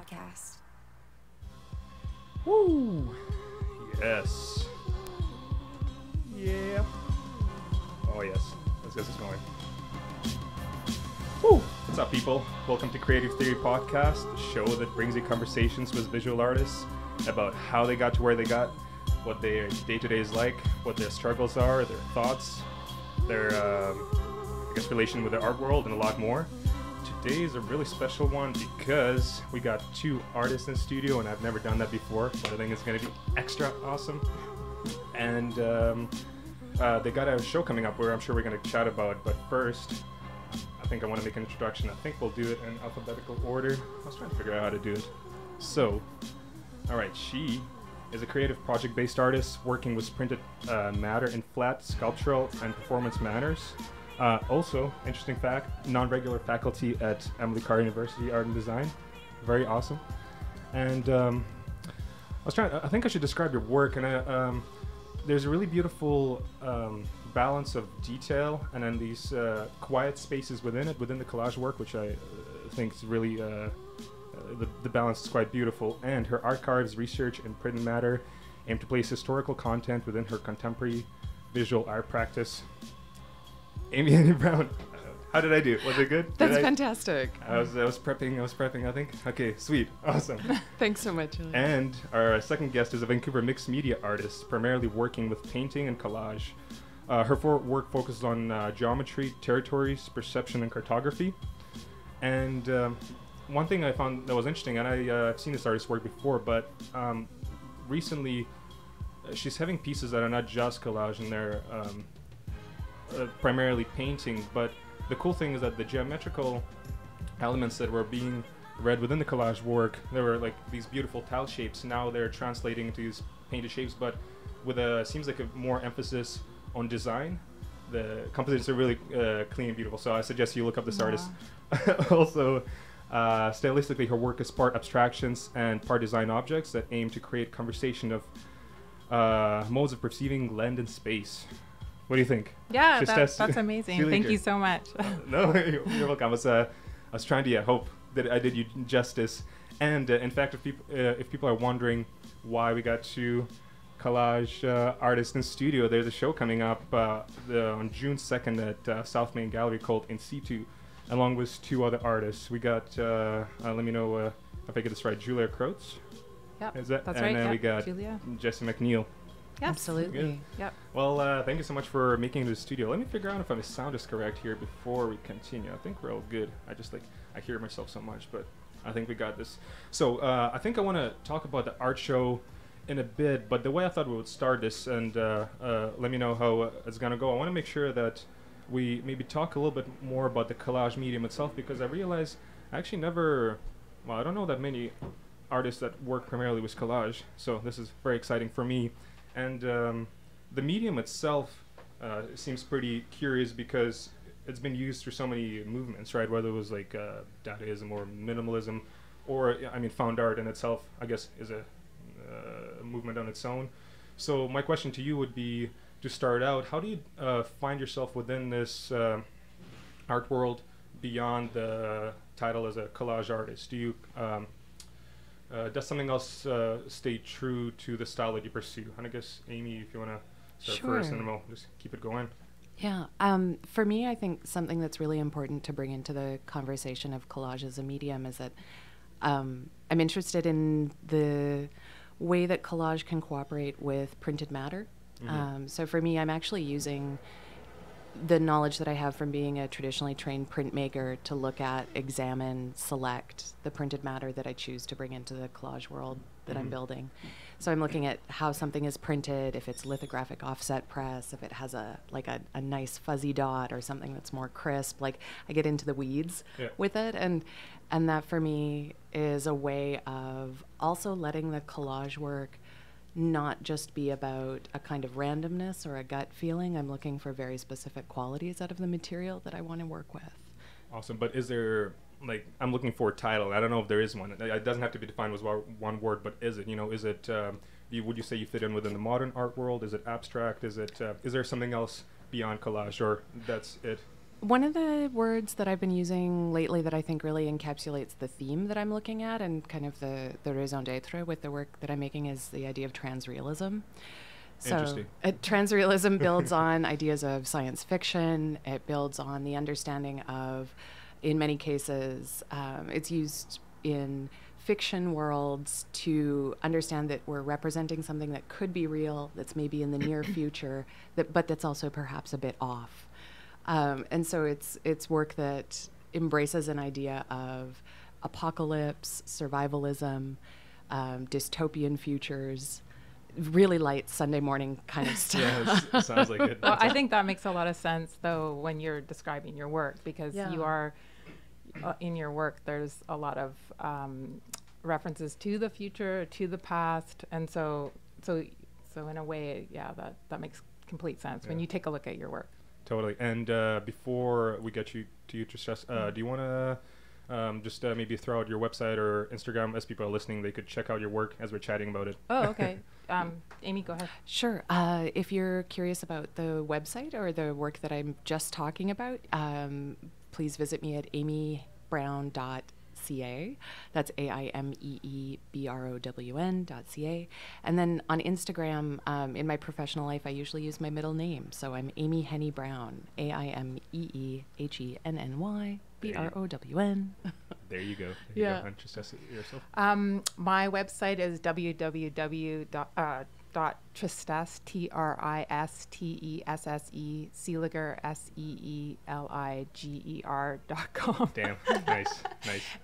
Podcast. Woo! Yes. Yeah. Oh, yes. Let's get this going. Woo! What's up, people? Welcome to Creative Theory Podcast, the show that brings you conversations with visual artists about how they got to where they got, what their day-to-day is like, what their struggles are, their thoughts, their, I guess, relation with the art world, and a lot more. Today is a really special one because we got two artists in the studio, and I've never done that before, so I think it's going to be extra awesome. And they got a show coming up where I'm sure we're going to chat about, but first, I think I want to make an introduction. I think we'll do it in alphabetical order. I was trying to figure out how to do it. So, all right, she is a creative project-based artist working with printed matter in flat, sculptural, and performance manners. Also, interesting fact, non-regular faculty at Emily Carr University Art + Design. Very awesome. And I think I should describe your work, and there's a really beautiful balance of detail and then these quiet spaces within it, within the collage work, which I think is really, the balance is quite beautiful. And her archives, research, and print matter aim to place historical content within her contemporary visual art practice. Aimée Henny Brown, how did I do? Was it good? That's fantastic. I was prepping, I think. Okay, sweet. Awesome. Thanks so much, Julia. And our second guest is a Vancouver mixed media artist, primarily working with painting and collage. Her work focuses on geometry, territories, perception, and cartography. And one thing I found that was interesting, and I've seen this artist's work before, but recently she's having pieces that are not just collage, and they're primarily painting, but the cool thing is that the geometrical elements that were being read within the collage work, there were like these beautiful tile shapes, now they're translating into these painted shapes, but with a, seems like a more emphasis on design. The compositions are really clean and beautiful, so I suggest you look up this artist. Also, stylistically, her work is part abstractions and part design objects that aim to create conversation of modes of perceiving land and space. What do you think? Yeah, that's amazing. Thank you so much. No, you're welcome. I was trying to hope that I did you justice. And in fact, if people are wondering why we got two collage artists in studio, there's a show coming up on June 2nd at South Main Gallery called In Situ, along with two other artists. We got, let me know if I get this right, Julia Kreutz. Yeah, that's right. We got Julia. Jesse McNeil. Yep. Absolutely. Yep. Well, thank you so much for making it to the studio. Let me figure out if my sound is correct here before we continue. I think we're all good. I hear myself so much, but I think we got this. So I think I want to talk about the art show in a bit, but the way I thought we would start this, and let me know how it's going to go, I want to make sure that we maybe talk a little bit more about the collage medium itself, because I realize I actually never, well, I don't know that many artists that work primarily with collage, so this is very exciting for me. And the medium itself seems pretty curious because it's been used for so many movements, right? Whether it was like Dadaism or minimalism, or I mean, found art in itself, I guess, is a movement on its own. So my question to you would be, to start out, how do you find yourself within this art world beyond the title as a collage artist? Do you does something else stay true to the style that you pursue? And I guess, Aimée, if you want to start first, and we'll just keep it going. Yeah. For me, I think something that's really important to bring into the conversation of collage as a medium is that I'm interested in the way that collage can cooperate with printed matter. Mm-hmm. So for me, I'm actually using the knowledge that I have from being a traditionally trained printmaker to look at, examine, select the printed matter that I choose to bring into the collage world that I'm building. So I'm looking at how something is printed, if it's lithographic offset press, if it has a nice fuzzy dot or something that's more crisp. Like, I get into the weeds with it, and that for me is a way of also letting the collage work not just be about a kind of randomness or a gut feeling. I'm looking for very specific qualities out of the material that I want to work with. Awesome. But is there, like, I'm looking for a title. I don't know if there is one. It doesn't have to be defined with one word, but is it, is it, would you say you fit in within the modern art world? Is it abstract? Is there something else beyond collage, or that's it? One of the words that I've been using lately that I think really encapsulates the theme that I'm looking at and kind of the raison d'etre with the work that I'm making is the idea of transrealism. So transrealism builds on ideas of science fiction. It builds on the understanding of, in many cases, it's used in fiction worlds to understand that we're representing something that could be real, that's maybe in the near future, but that's also perhaps a bit off. And so it's work that embraces an idea of apocalypse, survivalism, dystopian futures. Really light Sunday morning kind of stuff. Yes, sounds like it. Well, I think that makes a lot of sense, though, when you're describing your work, because you are, in your work, there's a lot of references to the future, to the past, and so in a way, yeah, that makes complete sense when you take a look at your work. Totally. And before we get to you, Tristesse, do you want to just maybe throw out your website or Instagram as people are listening? They could check out your work as we're chatting about it. Oh, okay. Amy, go ahead. Sure. If you're curious about the website or the work that I'm just talking about, please visit me at aimeebrown.ca. That's AIMEEBROWN.ca. And then on Instagram, in my professional life, I usually use my middle name. So I'm Aimée Henny Brown, AIMEEHENNY BROWN. There you go. There you go. Tristesse, yourself. My website is www.tristesse, TRISTESSE, Seliger, SEELIGER.com. Damn, nice.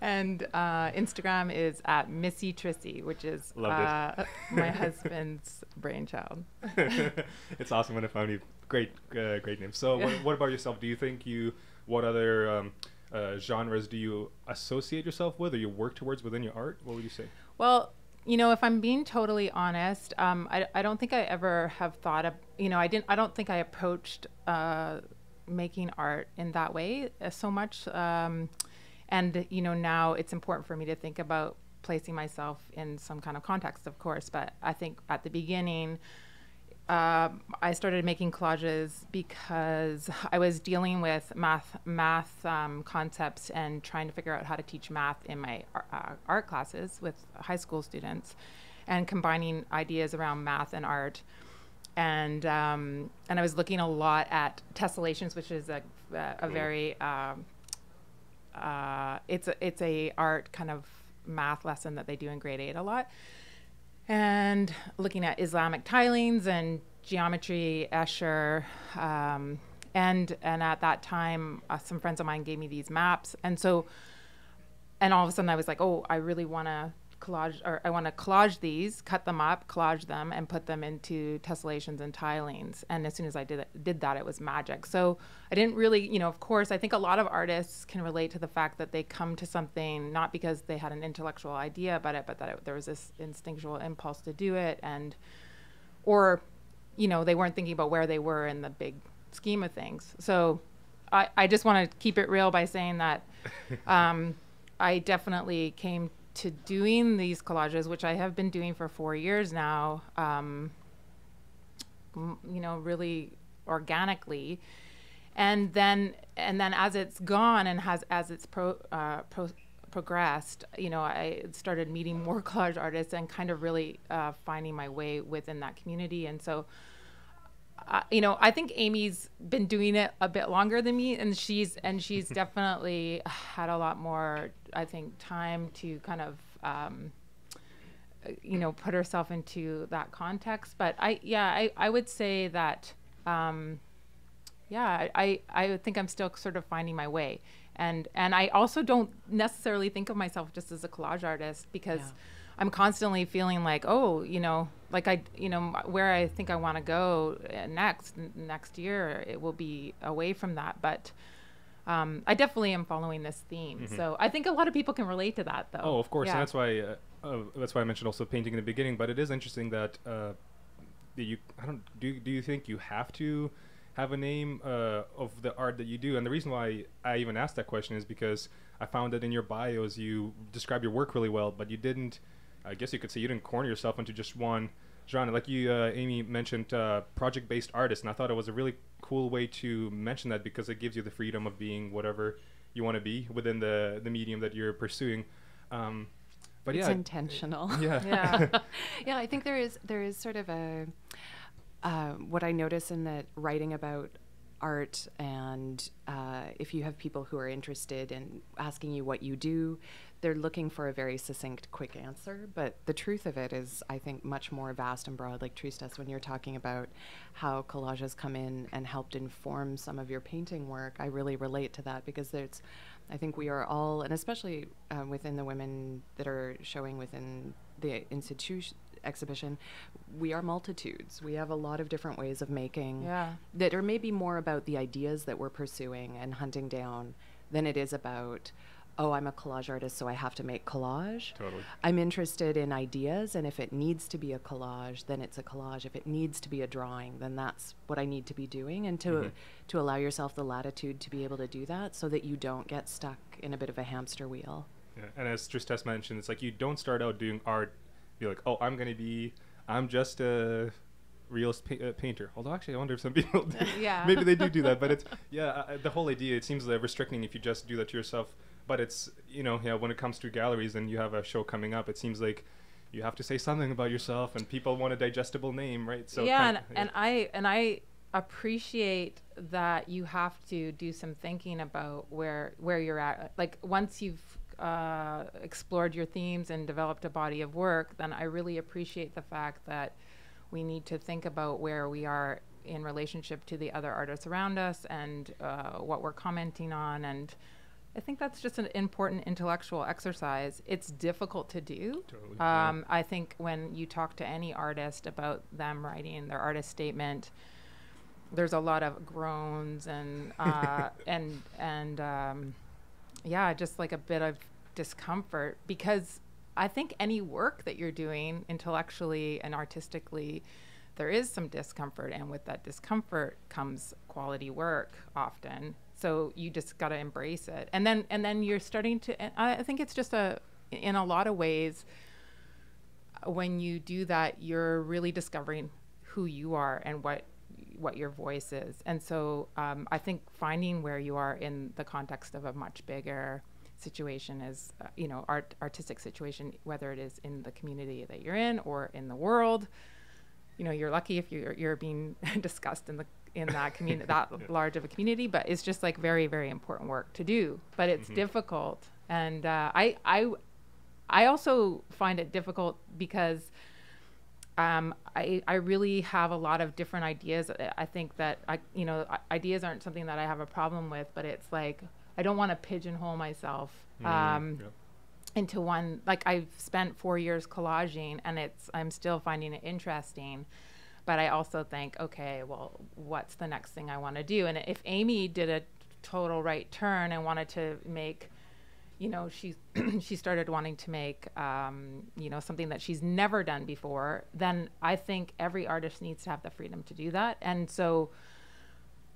And Instagram is at Missy Trissy, which is my husband's brainchild. It's awesome when I found you. Great name. So what about yourself? Do you think what other genres do you associate yourself with, or you work towards within your art? What would you say? Well, you know, if I'm being totally honest, I don't think I ever have thought of, you know, I don't think I approached making art in that way so much. And, you know, now it's important for me to think about placing myself in some kind of context, of course. But I think at the beginning, I started making collages because I was dealing with math concepts and trying to figure out how to teach math in my art classes with high school students, and combining ideas around math and art. And I was looking a lot at tessellations, which is a very it's a art kind of math lesson that they do in grade 8 a lot. And looking at Islamic tilings and geometry, Escher, and at that time, some friends of mine gave me these maps, and all of a sudden I was like, oh, I really want to collage, or I want to collage these, cut them up, collage them, and put them into tessellations and tilings. And as soon as I did that, it was magic. So I didn't really, you know, of course, I think a lot of artists can relate to the fact that they come to something not because they had an intellectual idea about it, but that there was this instinctual impulse to do it, or, you know, they weren't thinking about where they were in the big scheme of things. So I just want to keep it real by saying that I definitely came to doing these collages, which I have been doing for 4 years now, you know, really organically, and then as it's gone and as it's progressed, you know, I started meeting more collage artists and kind of really finding my way within that community, and so. You know, I think Amy's been doing it a bit longer than me, and she's definitely had a lot more, I think, time to kind of, you know, put herself into that context. But I would say that, I think I'm still sort of finding my way, and I also don't necessarily think of myself just as a collage artist, because. Yeah. I'm constantly feeling like, oh, you know, like you know, where I think I want to go next year, it will be away from that. But I definitely am following this theme. Mm-hmm. So I think a lot of people can relate to that, though. Oh, of course. Yeah. And that's why I mentioned also painting in the beginning. But it is interesting that do you think you have to have a name of the art that you do? And the reason why I even asked that question is because I found that in your bios you describe your work really well, but you didn't. I guess you could say you didn't corner yourself into just one genre. Like you, Amy, mentioned project-based artists, and I thought it was a really cool way to mention that because it gives you the freedom of being whatever you want to be within the medium that you're pursuing. But it's intentional. Yeah, I think there is sort of a what I notice in that writing about art, and if you have people who are interested in asking you what you do, they're looking for a very succinct, quick answer. But the truth of it is, I think, much more vast and broad. Like Tristesse, when you're talking about how collages come in and helped inform some of your painting work, I really relate to that because there's, I think we are all, and especially within the women that are showing within the institution exhibition, we are multitudes. We have a lot of different ways of making that are maybe more about the ideas that we're pursuing and hunting down than it is about, oh, I'm a collage artist, so I have to make collage. Totally. I'm interested in ideas, and if it needs to be a collage, then it's a collage. If it needs to be a drawing, then that's what I need to be doing, and to allow yourself the latitude to be able to do that so that you don't get stuck in a bit of a hamster wheel. Yeah. And as Tristesse mentioned, it's like you don't start out doing art, be like, oh, I'm just a realist painter. Although actually, I wonder if some people do. Maybe they do that. But it's, the whole idea, it seems like restricting if you just do that to yourself. But it's, when it comes to galleries and you have a show coming up, it seems like you have to say something about yourself and people want a digestible name, right? So I appreciate that you have to do some thinking about where you're at. Like once you've explored your themes and developed a body of work, then I really appreciate the fact that we need to think about where we are in relationship to the other artists around us and what we're commenting on. And I think that's just an important intellectual exercise. It's difficult to do. Totally. I think when you talk to any artist about them writing their artist statement, there's a lot of groans and yeah, just like a bit of discomfort, because I think any work that you're doing intellectually and artistically, there is some discomfort, and with that discomfort comes quality work often. So you just got to embrace it. And then you're starting to, and I think it's just in a lot of ways, when you do that, you're really discovering who you are and what your voice is. And so I think finding where you are in the context of a much bigger situation is, artistic situation, whether it is in the community that you're in or in the world. You're lucky if you're being discussed in that community, that large of a community, but it's just like very, very important work to do, but it's difficult. And I also find it difficult because I really have a lot of different ideas. I think that ideas aren't something that I have a problem with, but it's like I don't want to pigeonhole myself into one. Like I've spent 4 years collaging, and I'm still finding it interesting, but I also think, okay, well, what's the next thing I want to do? And if Amy did a total right turn and wanted to make, she started wanting to make, something that she's never done before, then I think every artist needs to have the freedom to do that. And so,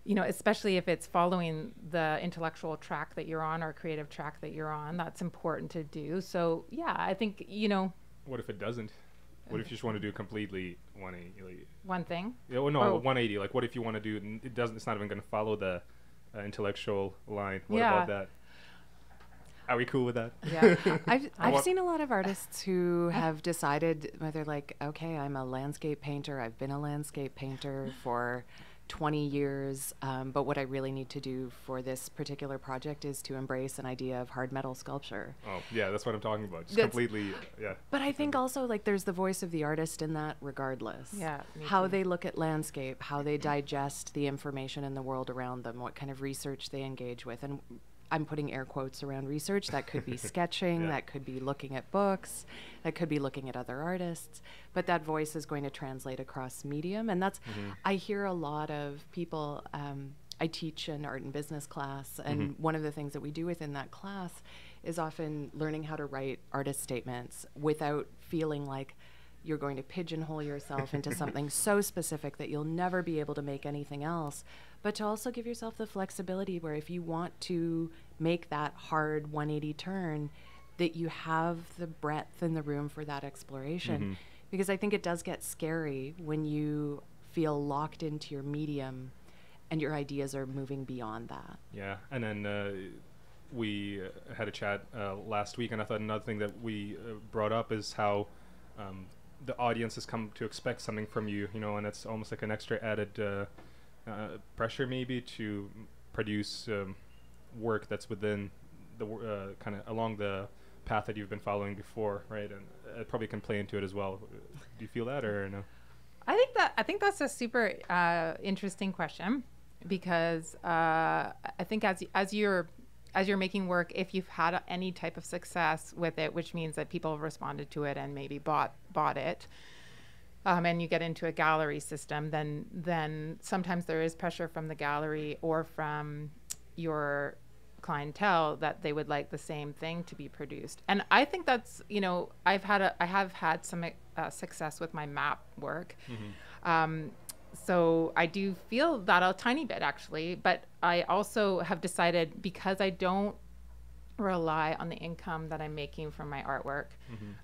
especially if it's following the intellectual track that you're on or creative track that you're on, that's important to do. So, yeah, I think, What if it doesn't? What if you just want to do completely 180? Like, one thing? Yeah, well, no, 180. Like, what if you want to do, it's not even going to follow the intellectual line. What about that? Are we cool with that? Yeah. I've seen a lot of artists who have decided, they're like, okay, I'm a landscape painter. I've been a landscape painter for 20 years. But what I really need to do for this particular project is to embrace an idea of hard metal sculpture. Oh, yeah, that's what I'm talking about. Just completely, But I think also, like, there's the voice of the artist in that regardless. Yeah. How they look at landscape, how they digest the information in the world around them, what kind of research they engage with. And I'm putting air quotes around research. That could be sketching, that could be looking at books, that could be looking at other artists, but that voice is going to translate across medium. And that's, I hear a lot of people, I teach an art and business class, and one of the things that we do within that class is often learning how to write artist statements without feeling like you're going to pigeonhole yourself into something so specific that you'll never be able to make anything else, but to also give yourself the flexibility where if you want to make that hard 180 turn, that you have the breadth and the room for that exploration. because I think it does get scary when you feel locked into your medium and your ideas are moving beyond that. Yeah, and then we had a chat last week, and I thought another thing that we brought up is how the audience has come to expect something from you, you know, and it's almost like an extra added pressure maybe to produce work that's within the kind of along the path that you've been following before, right? And it probably can play into it as well. Do you feel that or no? I think that's a super interesting question, because I think as you're making work, if you've had any type of success with it, which means that people have responded to it and maybe bought it, and you get into a gallery system, then sometimes there is pressure from the gallery or from your clientele that they would like the same thing to be produced. And I think that's, you know, I have had some success with my map work. Mm-hmm. So I do feel that a tiny bit actually, but I also have decided, because I don't rely on the income that I'm making from my artwork,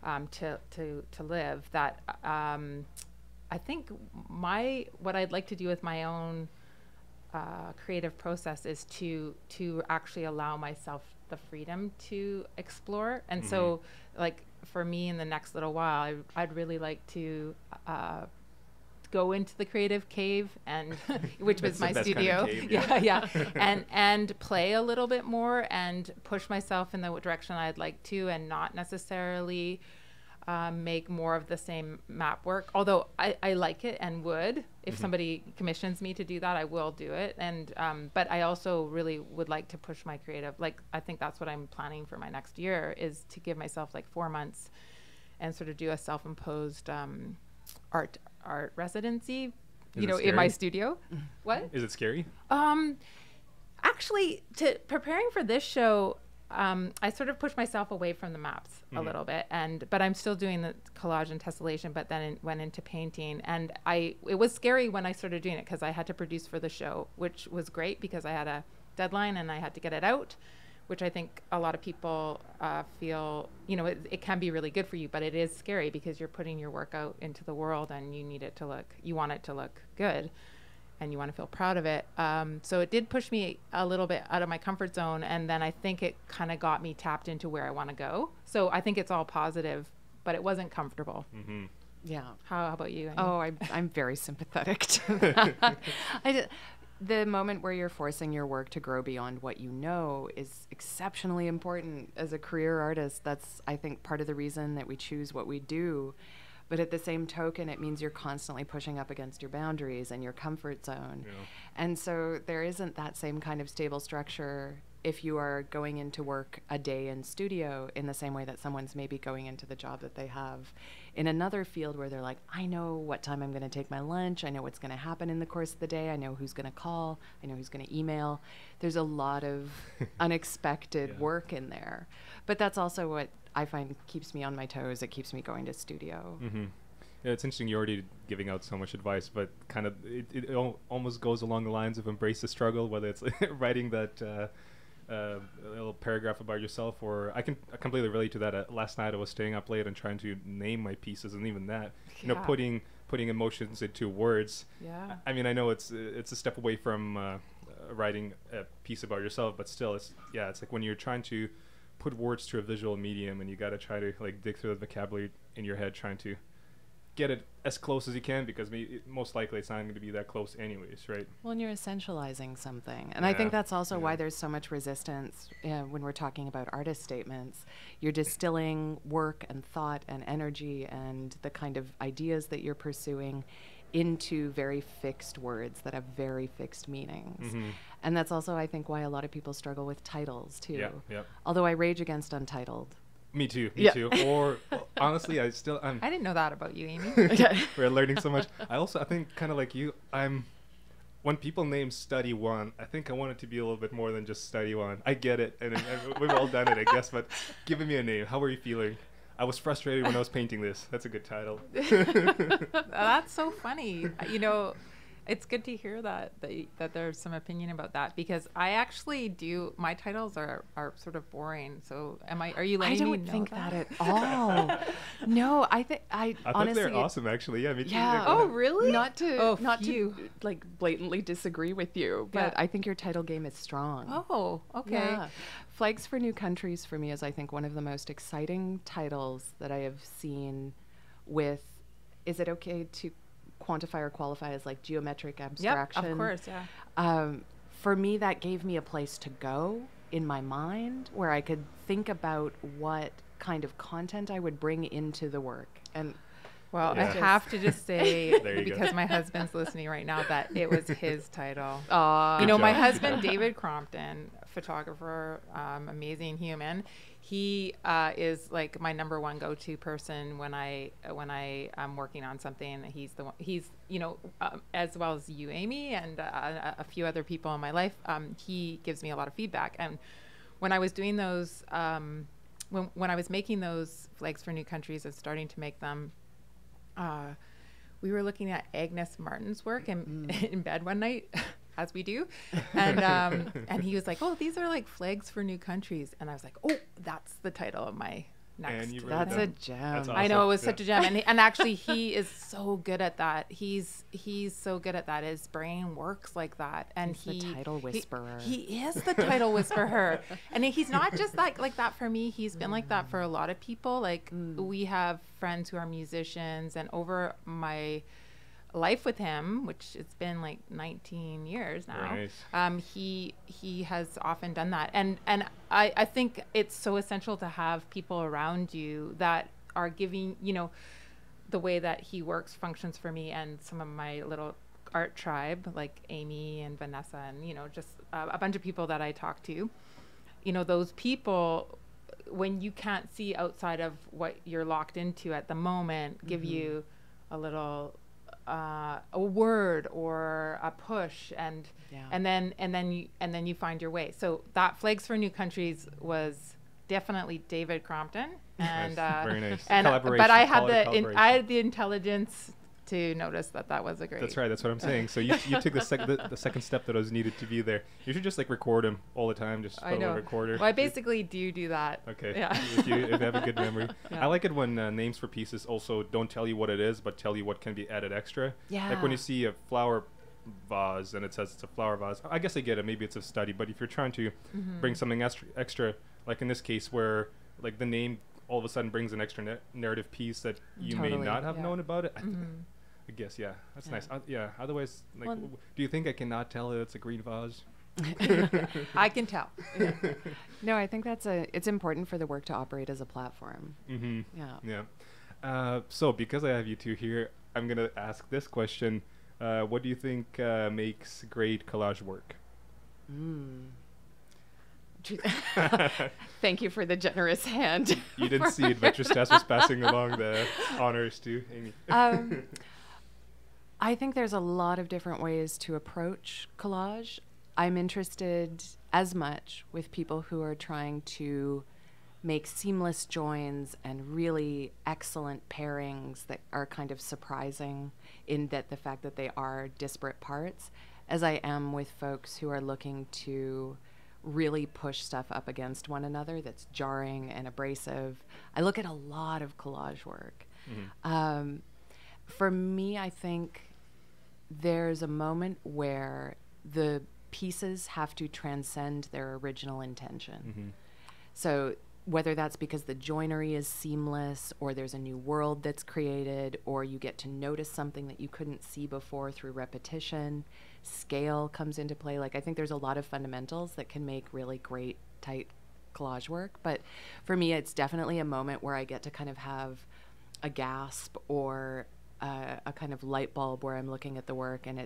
mm-hmm. To live, that I think what I'd like to do with my own creative process is to actually allow myself the freedom to explore. And mm-hmm. so, like, for me in the next little while, I'd really like to go into the creative cave, and which was my studio, kind of cave, yeah. and play a little bit more and push myself in the direction I'd like to, and not necessarily make more of the same map work, although I like it and would, if mm-hmm. somebody commissions me to do that, I will do it. And but I also really would like to push my creative, like, I think that's what I'm planning for my next year, is to give myself like 4 months and sort of do a self-imposed art residency, you know, in my studio. What? Is it scary? Actually, to preparing for this show, I sort of pushed myself away from the maps mm-hmm. a little bit, but I'm still doing the collage and tessellation, but then went into painting, and it was scary when I started doing it, because I had to produce for the show, which was great because I had a deadline and I had to get it out, which I think a lot of people feel, you know, it can be really good for you, but it is scary because you're putting your work out into the world, and you want it to look good, and you want to feel proud of it. So it did push me a little bit out of my comfort zone. And then I think it kind of got me tapped into where I want to go. So I think it's all positive, but it wasn't comfortable. Mm-hmm. Yeah. How about you, Amy? Oh, I'm very sympathetic to that. The moment where you're forcing your work to grow beyond what you know is exceptionally important as a career artist. That's, I think, part of the reason that we choose what we do. But at the same token, it means you're constantly pushing up against your boundaries and your comfort zone. Yeah. And so there isn't that same kind of stable structure if you are going into work a day in studio, in the same way that someone's maybe going into the job that they have in another field, where they're like, I know what time I'm going to take my lunch. I know what's going to happen in the course of the day. I know who's going to call. I know who's going to email. There's a lot of unexpected yeah. work in there. But that's also what I find keeps me on my toes. It keeps me going to studio. Mm-hmm. Yeah, it's interesting. You're already giving out so much advice, but kind of it almost goes along the lines of embrace the struggle, whether it's writing that little paragraph about yourself, or I completely relate to that. Last night I was staying up late and trying to name my pieces, and even that, you know, putting emotions into words. Yeah. I mean, I know it's a step away from writing a piece about yourself, but still, it's like when you're trying to put words to a visual medium, and you got to try to like dig through the vocabulary in your head, trying to get it as close as you can, because most likely it's not going to be that close anyways, right? Well, and you're essentializing something. And I think that's also why there's so much resistance when we're talking about artist statements. You're distilling work and thought and energy and the kind of ideas that you're pursuing into very fixed words that have very fixed meanings. Mm-hmm. And that's also, I think, why a lot of people struggle with titles, too. Yeah, yeah. Although I rage against Untitled. Me too. Or honestly, I didn't know that about you, Amy. We're learning so much. I think, kind of like you, when people name Study One, I think I want it to be a little bit more than just Study One. I get it, and we've all done it, I guess, but giving me a name. How are you feeling? I was frustrated when I was painting this. That's a good title. That's so funny. You know, It's good to hear that there's some opinion about that, because I actually do. My titles are sort of boring. So are you letting me know? I don't think that at all. No, I honestly thought they're awesome. Actually, yeah. Me too. Yeah. Oh, really? Not to like blatantly disagree with you, but yeah. I think your title game is strong. Oh, okay. Yeah. Flags for New Countries for me is, I think, one of the most exciting titles that I have seen. With, is it okay to quantify or qualify as like geometric abstraction? Yep, of course, yeah. For me, that gave me a place to go in my mind where I could think about what kind of content I would bring into the work. And well, yeah. I have to just say, because my husband's listening right now, that it was his title. You know, my husband, David Crompton, photographer, amazing human. He is like my number one go-to person when I am working on something. He's you know, as well as you, Amy, and a few other people in my life. He gives me a lot of feedback. And when I was doing those, when I was making those Flags for New Countries and starting to make them, we were looking at Agnes Martin's work in bed one night. As we do, and he was like, "Oh, these are like flags for new countries," and I was like, "Oh, that's the title of my next." That's a gem. That's awesome. I know, it was such a gem, and actually, he is so good at that. He's so good at that. His brain works like that, and he's the title whisperer. He is the title whisperer, and he's not just like that for me. He's been like that for a lot of people. Like we have friends who are musicians, and over my life with him, which it's been like 19 years now, right. He has often done that. And I think it's so essential to have people around you that are giving, you know, the way that he works functions for me and some of my little art tribe, like Amy and Vanessa and, you know, just a bunch of people that I talk to. You know, those people, when you can't see outside of what you're locked into at the moment, give you a little... a word or a push, and then you find your way. So that Flags for New Countries was definitely David Crompton, and nice. Very nice. And but I had the intelligence to notice that was a great. That's right. That's what I'm saying. So you took the second step that was needed to be there. You should just like record him all the time. Just put a recorder. Well, I basically do that. Okay. Yeah. If you have a good memory. Yeah. I like it when names for pieces also don't tell you what it is, but tell you what can be added extra. Yeah. Like when you see a flower vase and it says it's a flower vase. I guess I get it. Maybe it's a study. But if you're trying to bring something extra, like in this case where like the name all of a sudden brings an extra narrative piece that you may not have known about it. I guess, yeah, that's nice. Yeah, otherwise, like, well, do you think I cannot tell that it's a green vase? I can tell. Yeah. No, I think it's important for the work to operate as a platform. Yeah. So because I have you two here, I'm going to ask this question. What do you think makes great collage work? Thank you for the generous hand. You didn't see it, but Tristesse was passing along the honors to Amy. I think there's a lot of different ways to approach collage. I'm interested as much with people who are trying to make seamless joins and really excellent pairings that are kind of surprising in that the fact that they are disparate parts, as I am with folks who are looking to really push stuff up against one another that's jarring and abrasive. I look at a lot of collage work. For me, I think there's a moment where the pieces have to transcend their original intention. So whether that's because the joinery is seamless, or there's a new world that's created, or you get to notice something that you couldn't see before through repetition, scale comes into play. Like, I think there's a lot of fundamentals that can make really great, tight collage work. But for me, it's definitely a moment where I get to kind of have a gasp or a kind of light bulb where I'm looking at the work and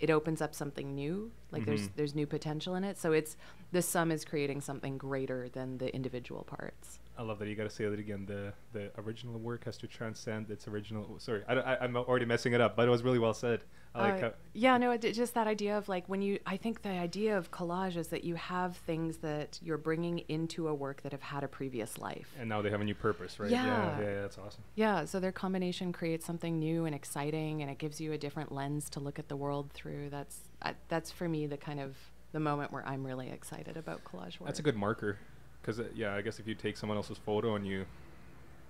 it opens up something new. Like there's new potential in it. So it's the sum is creating something greater than the individual parts. I love that. You got to say that again. The original work has to transcend its original. Sorry, I'm already messing it up, but it was really well said. I like yeah, no, it's just that idea of like when you, I think the idea of collage is that you have things that you're bringing into a work that have had a previous life. And now they have a new purpose, right? Yeah, that's awesome. Yeah, so their combination creates something new and exciting, and it gives you a different lens to look at the world through. That's for me the kind of the moment where I'm really excited about collage work. That's a good marker, because yeah, I guess if you take someone else's photo and you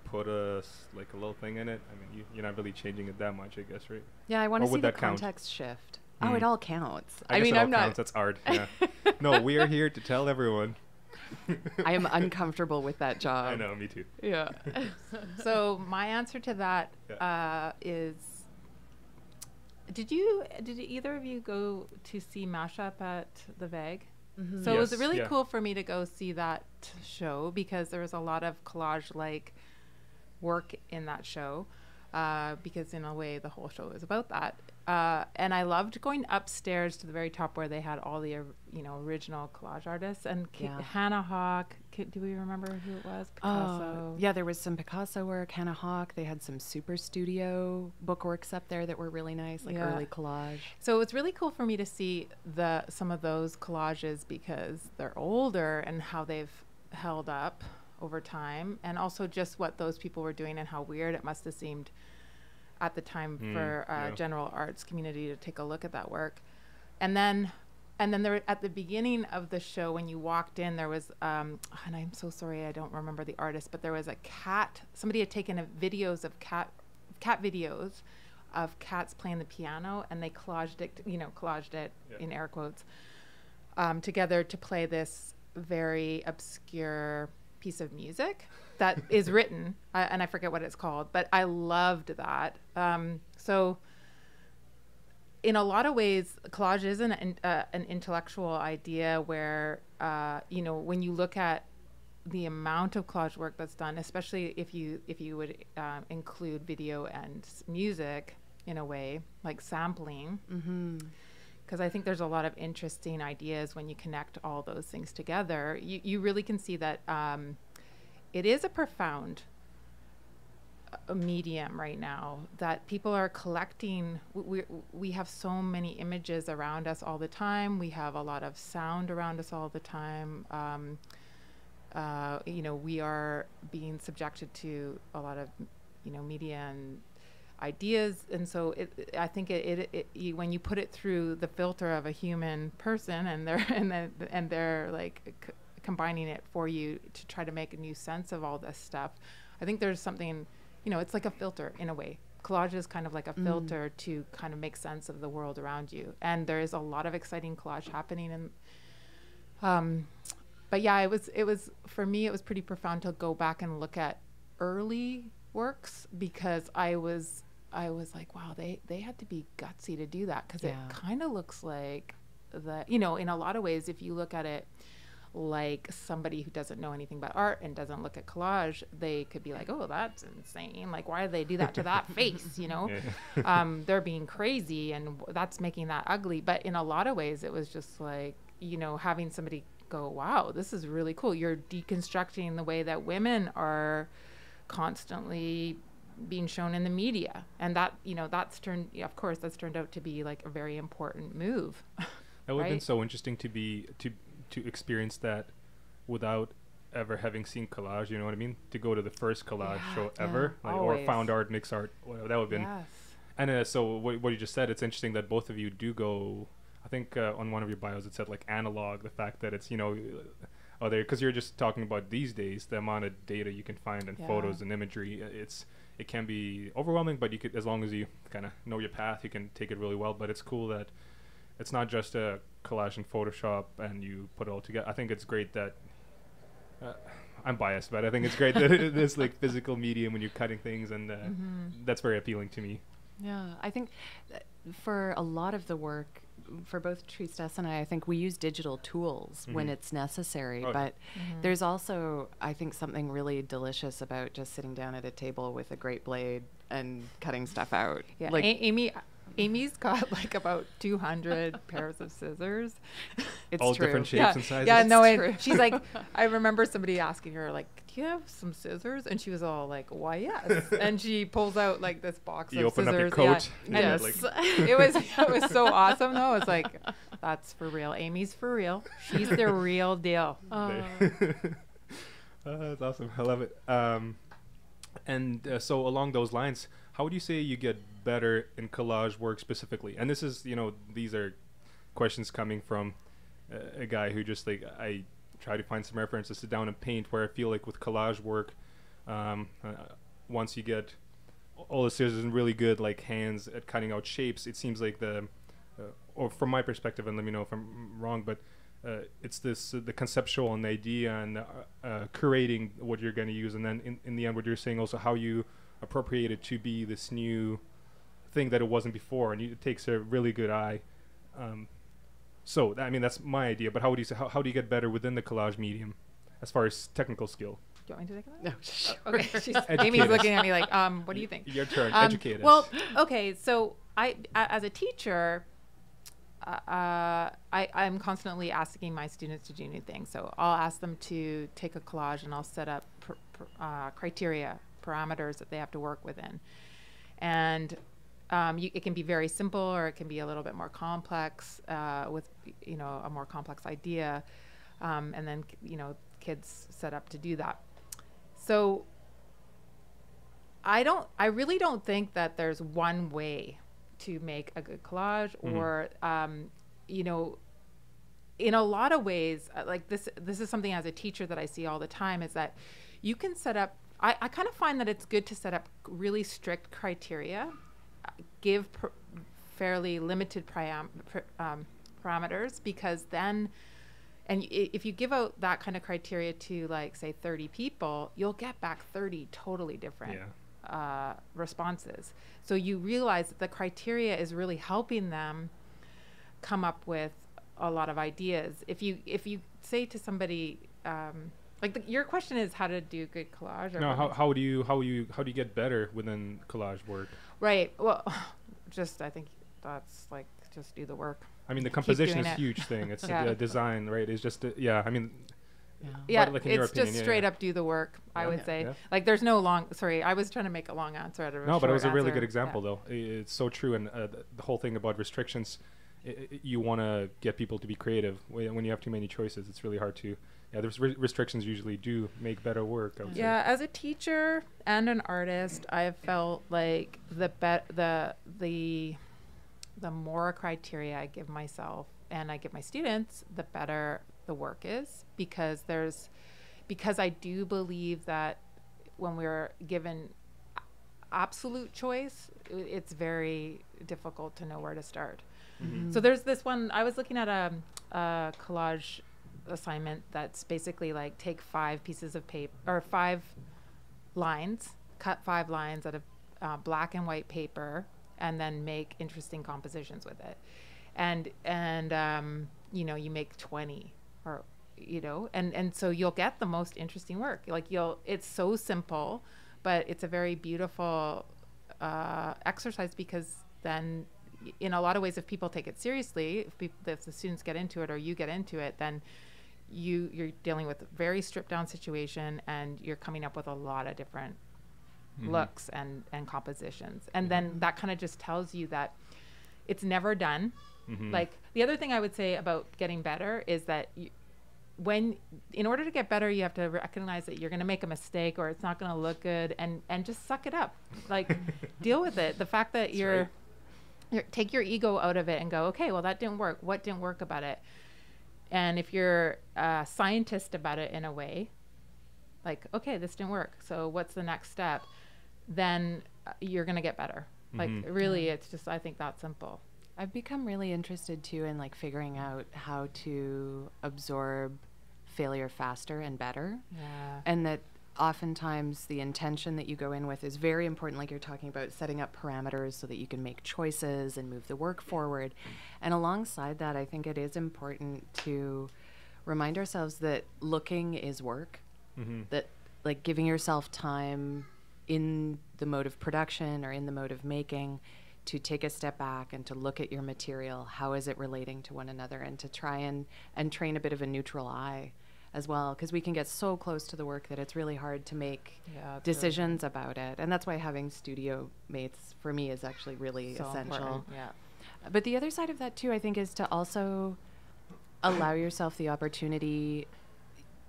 put a like a little thing in it, I mean, you're not really changing it that much, I guess, right? Yeah, I want to see the context shift. Mm. Oh, it all counts. I mean, it all counts. That's art. Yeah. No, we are here to tell everyone. I am uncomfortable with that job. I know, me too. Yeah. So my answer to that is, did either of you go to see Mashup at the VAG? Mm-hmm. So yes, it was really cool for me to go see that show, because there was a lot of collage-like work in that show, because in a way the whole show is about that, and I loved going upstairs to the very top where they had all the original collage artists, and Hannah Hawk, do we remember who it was? Picasso. Yeah, there was some Picasso work, Hannah Hawk, they had some Super Studio bookworks up there that were really nice, like early collage. So it was really cool for me to see some of those collages, because they're older and how they've held up over time, and also just what those people were doing and how weird it must have seemed at the time for general arts community to take a look at that work. And then there, at the beginning of the show, when you walked in, there was, and I'm so sorry, I don't remember the artist, but there was a cat. Somebody had taken videos of cat videos of cats playing the piano, and they collaged it in air quotes, together to play this very obscure piece of music that is written, and I forget what it's called, but I loved that. So in a lot of ways, collage is an intellectual idea where, when you look at the amount of collage work that's done, especially if you would include video and music in a way, like sampling, because I think there's a lot of interesting ideas when you connect all those things together. You really can see that it is a profound medium right now that people are collecting. We have so many images around us all the time. We have a lot of sound around us all the time. We are being subjected to a lot of, media and ideas, and so I think when you put it through the filter of a human person, and they're like combining it for you to try to make a new sense of all this stuff, I think there's something, it's like a filter in a way. Collage is kind of like a filter to kind of make sense of the world around you, and there is a lot of exciting collage happening. And but yeah, it was for me, it was pretty profound to go back and look at early works, because I was like, wow, they had to be gutsy to do that, because it kind of looks like that, in a lot of ways, if you look at it like somebody who doesn't know anything about art and doesn't look at collage, they could be like, oh, that's insane, like why did they do that to that face, they're being crazy and that's making that ugly. But in a lot of ways, it was just like, having somebody go, wow, this is really cool, you're deconstructing the way that women are constantly being shown in the media, and that that's turned out to be like a very important move. That would have been so interesting to experience that without ever having seen collage, you know what I mean, to go to the first collage show ever, or found art, mixed art, whatever that would have been. And so what you just said, it's interesting that both of you do go. I think on one of your bios it said like analog, the fact that it's because you're just talking about these days the amount of data you can find and photos and imagery, it can be overwhelming, but you could, as long as you kind of know your path, you can take it really well. But it's cool that it's not just a collage in Photoshop and you put it all together. I think it's great that I'm biased, but I think it's great that there's like physical medium when you're cutting things, and that's very appealing to me. Yeah, I think for a lot of the work, for both Tristesse and I think we use digital tools when it's necessary, but there's also, I think, something really delicious about just sitting down at a table with a great blade and cutting stuff out. Yeah, like Amy's got like about 200 pairs of scissors. It's all different shapes and sizes. Yeah, no, she's like, I remember somebody asking her, like, do you have some scissors? And she was all like, why, yes. And she pulls out like this box of scissors. You open up your coat. Yeah. Yes. Like... it was so awesome though. It's like, that's for real. Amy's for real. She's the real deal. That's awesome. I love it. So along those lines, how would you say you get better in collage work specifically? And this is, you know, these are questions coming from a guy who just like, I try to find some reference to sit down and paint, where I feel like with collage work, once you get all the scissors and really good like hands at cutting out shapes, it seems like the, or from my perspective, and let me know if I'm wrong, but it's this the conceptual and the idea and curating what you're going to use, and then in the end what you're saying also how you appropriate it to be this new thing that it wasn't before, and it takes a really good eye. So I mean that's my idea, but how would you say, how do you get better within the collage medium as far as technical skill? Do you want me to take that? No. Sure. Okay. Amy's looking at me like, what do you think? Your turn. Educate us. Well, okay, so I as a teacher, I'm constantly asking my students to do new things. So I'll ask them to take a collage and I'll set up criteria, parameters that they have to work within. And it can be very simple or it can be a little bit more complex with, you know, a more complex idea. And then, you know, kids set up to do that. So I really don't think that there's one way to make a good collage, or you know, in a lot of ways, like this is something as a teacher that I see all the time, is that you can set up, I kind of find that it's good to set up really strict criteria, give fairly limited parameters, because then, and if you give out that kind of criteria to like say 30 people, you'll get back 30 totally different responses. So you realize that the criteria is really helping them come up with a lot of ideas. If you say to somebody, like your question is how to do good collage. Or no, how do you get better within collage work? Right. Well, I think that's like, just do the work. I mean, the composition is a huge thing. It's the design, right? It's just yeah. I mean. Yeah, like in your opinion, just straight up do the work, I would say. Yeah. Like there's no long, sorry, I was trying to make a long answer out of a short answer. No, but it was a really good example though. It's so true. And the whole thing about restrictions, you want to get people to be creative. When you have too many choices, it's really hard to, there's restrictions usually do make better work, I would say. As a teacher and an artist, I've felt like the more criteria I give myself and I give my students, the better the work is, because because I do believe that when we're given absolute choice, it's very difficult to know where to start. Mm-hmm. So there's this one, I was looking at a collage assignment that's basically like take 5 pieces of paper, or 5 lines, cut 5 lines out of black and white paper, and then make interesting compositions with it. And you know, you make 20, or you know, and so you'll get the most interesting work. Like it's so simple, but it's a very beautiful exercise, because then in a lot of ways, if people take it seriously, if the students get into it or you get into it, then you're dealing with a very stripped down situation, and you're coming up with a lot of different looks and compositions. And then that kind of just tells you that it's never done. Like the other thing I would say about getting better is that in order to get better, you have to recognize that you're going to make a mistake, or it's not going to look good, and just suck it up, like deal with it. The fact that you're take your ego out of it and go, okay, well, that didn't work. What didn't work about it? And if you're a scientist about it in a way, like, okay, this didn't work, so what's the next step? Then you're going to get better. Like really, it's just, I think that's simple. I've become really interested too in like figuring out how to absorb failure faster and better. Yeah. And that oftentimes the intention that you go in with is very important, like you're talking about, setting up parameters so that you can make choices and move the work forward. And alongside that, I think it is important to remind ourselves that looking is work, that like giving yourself time in the mode of production or in the mode of making, to take a step back and to look at your material, how is it relating to one another, and to try and train a bit of a neutral eye as well, because we can get so close to the work that it's really hard to make decisions about it. And that's why having studio mates for me is actually really essential. Important. Yeah. But the other side of that too, I think, is to also allow yourself the opportunity.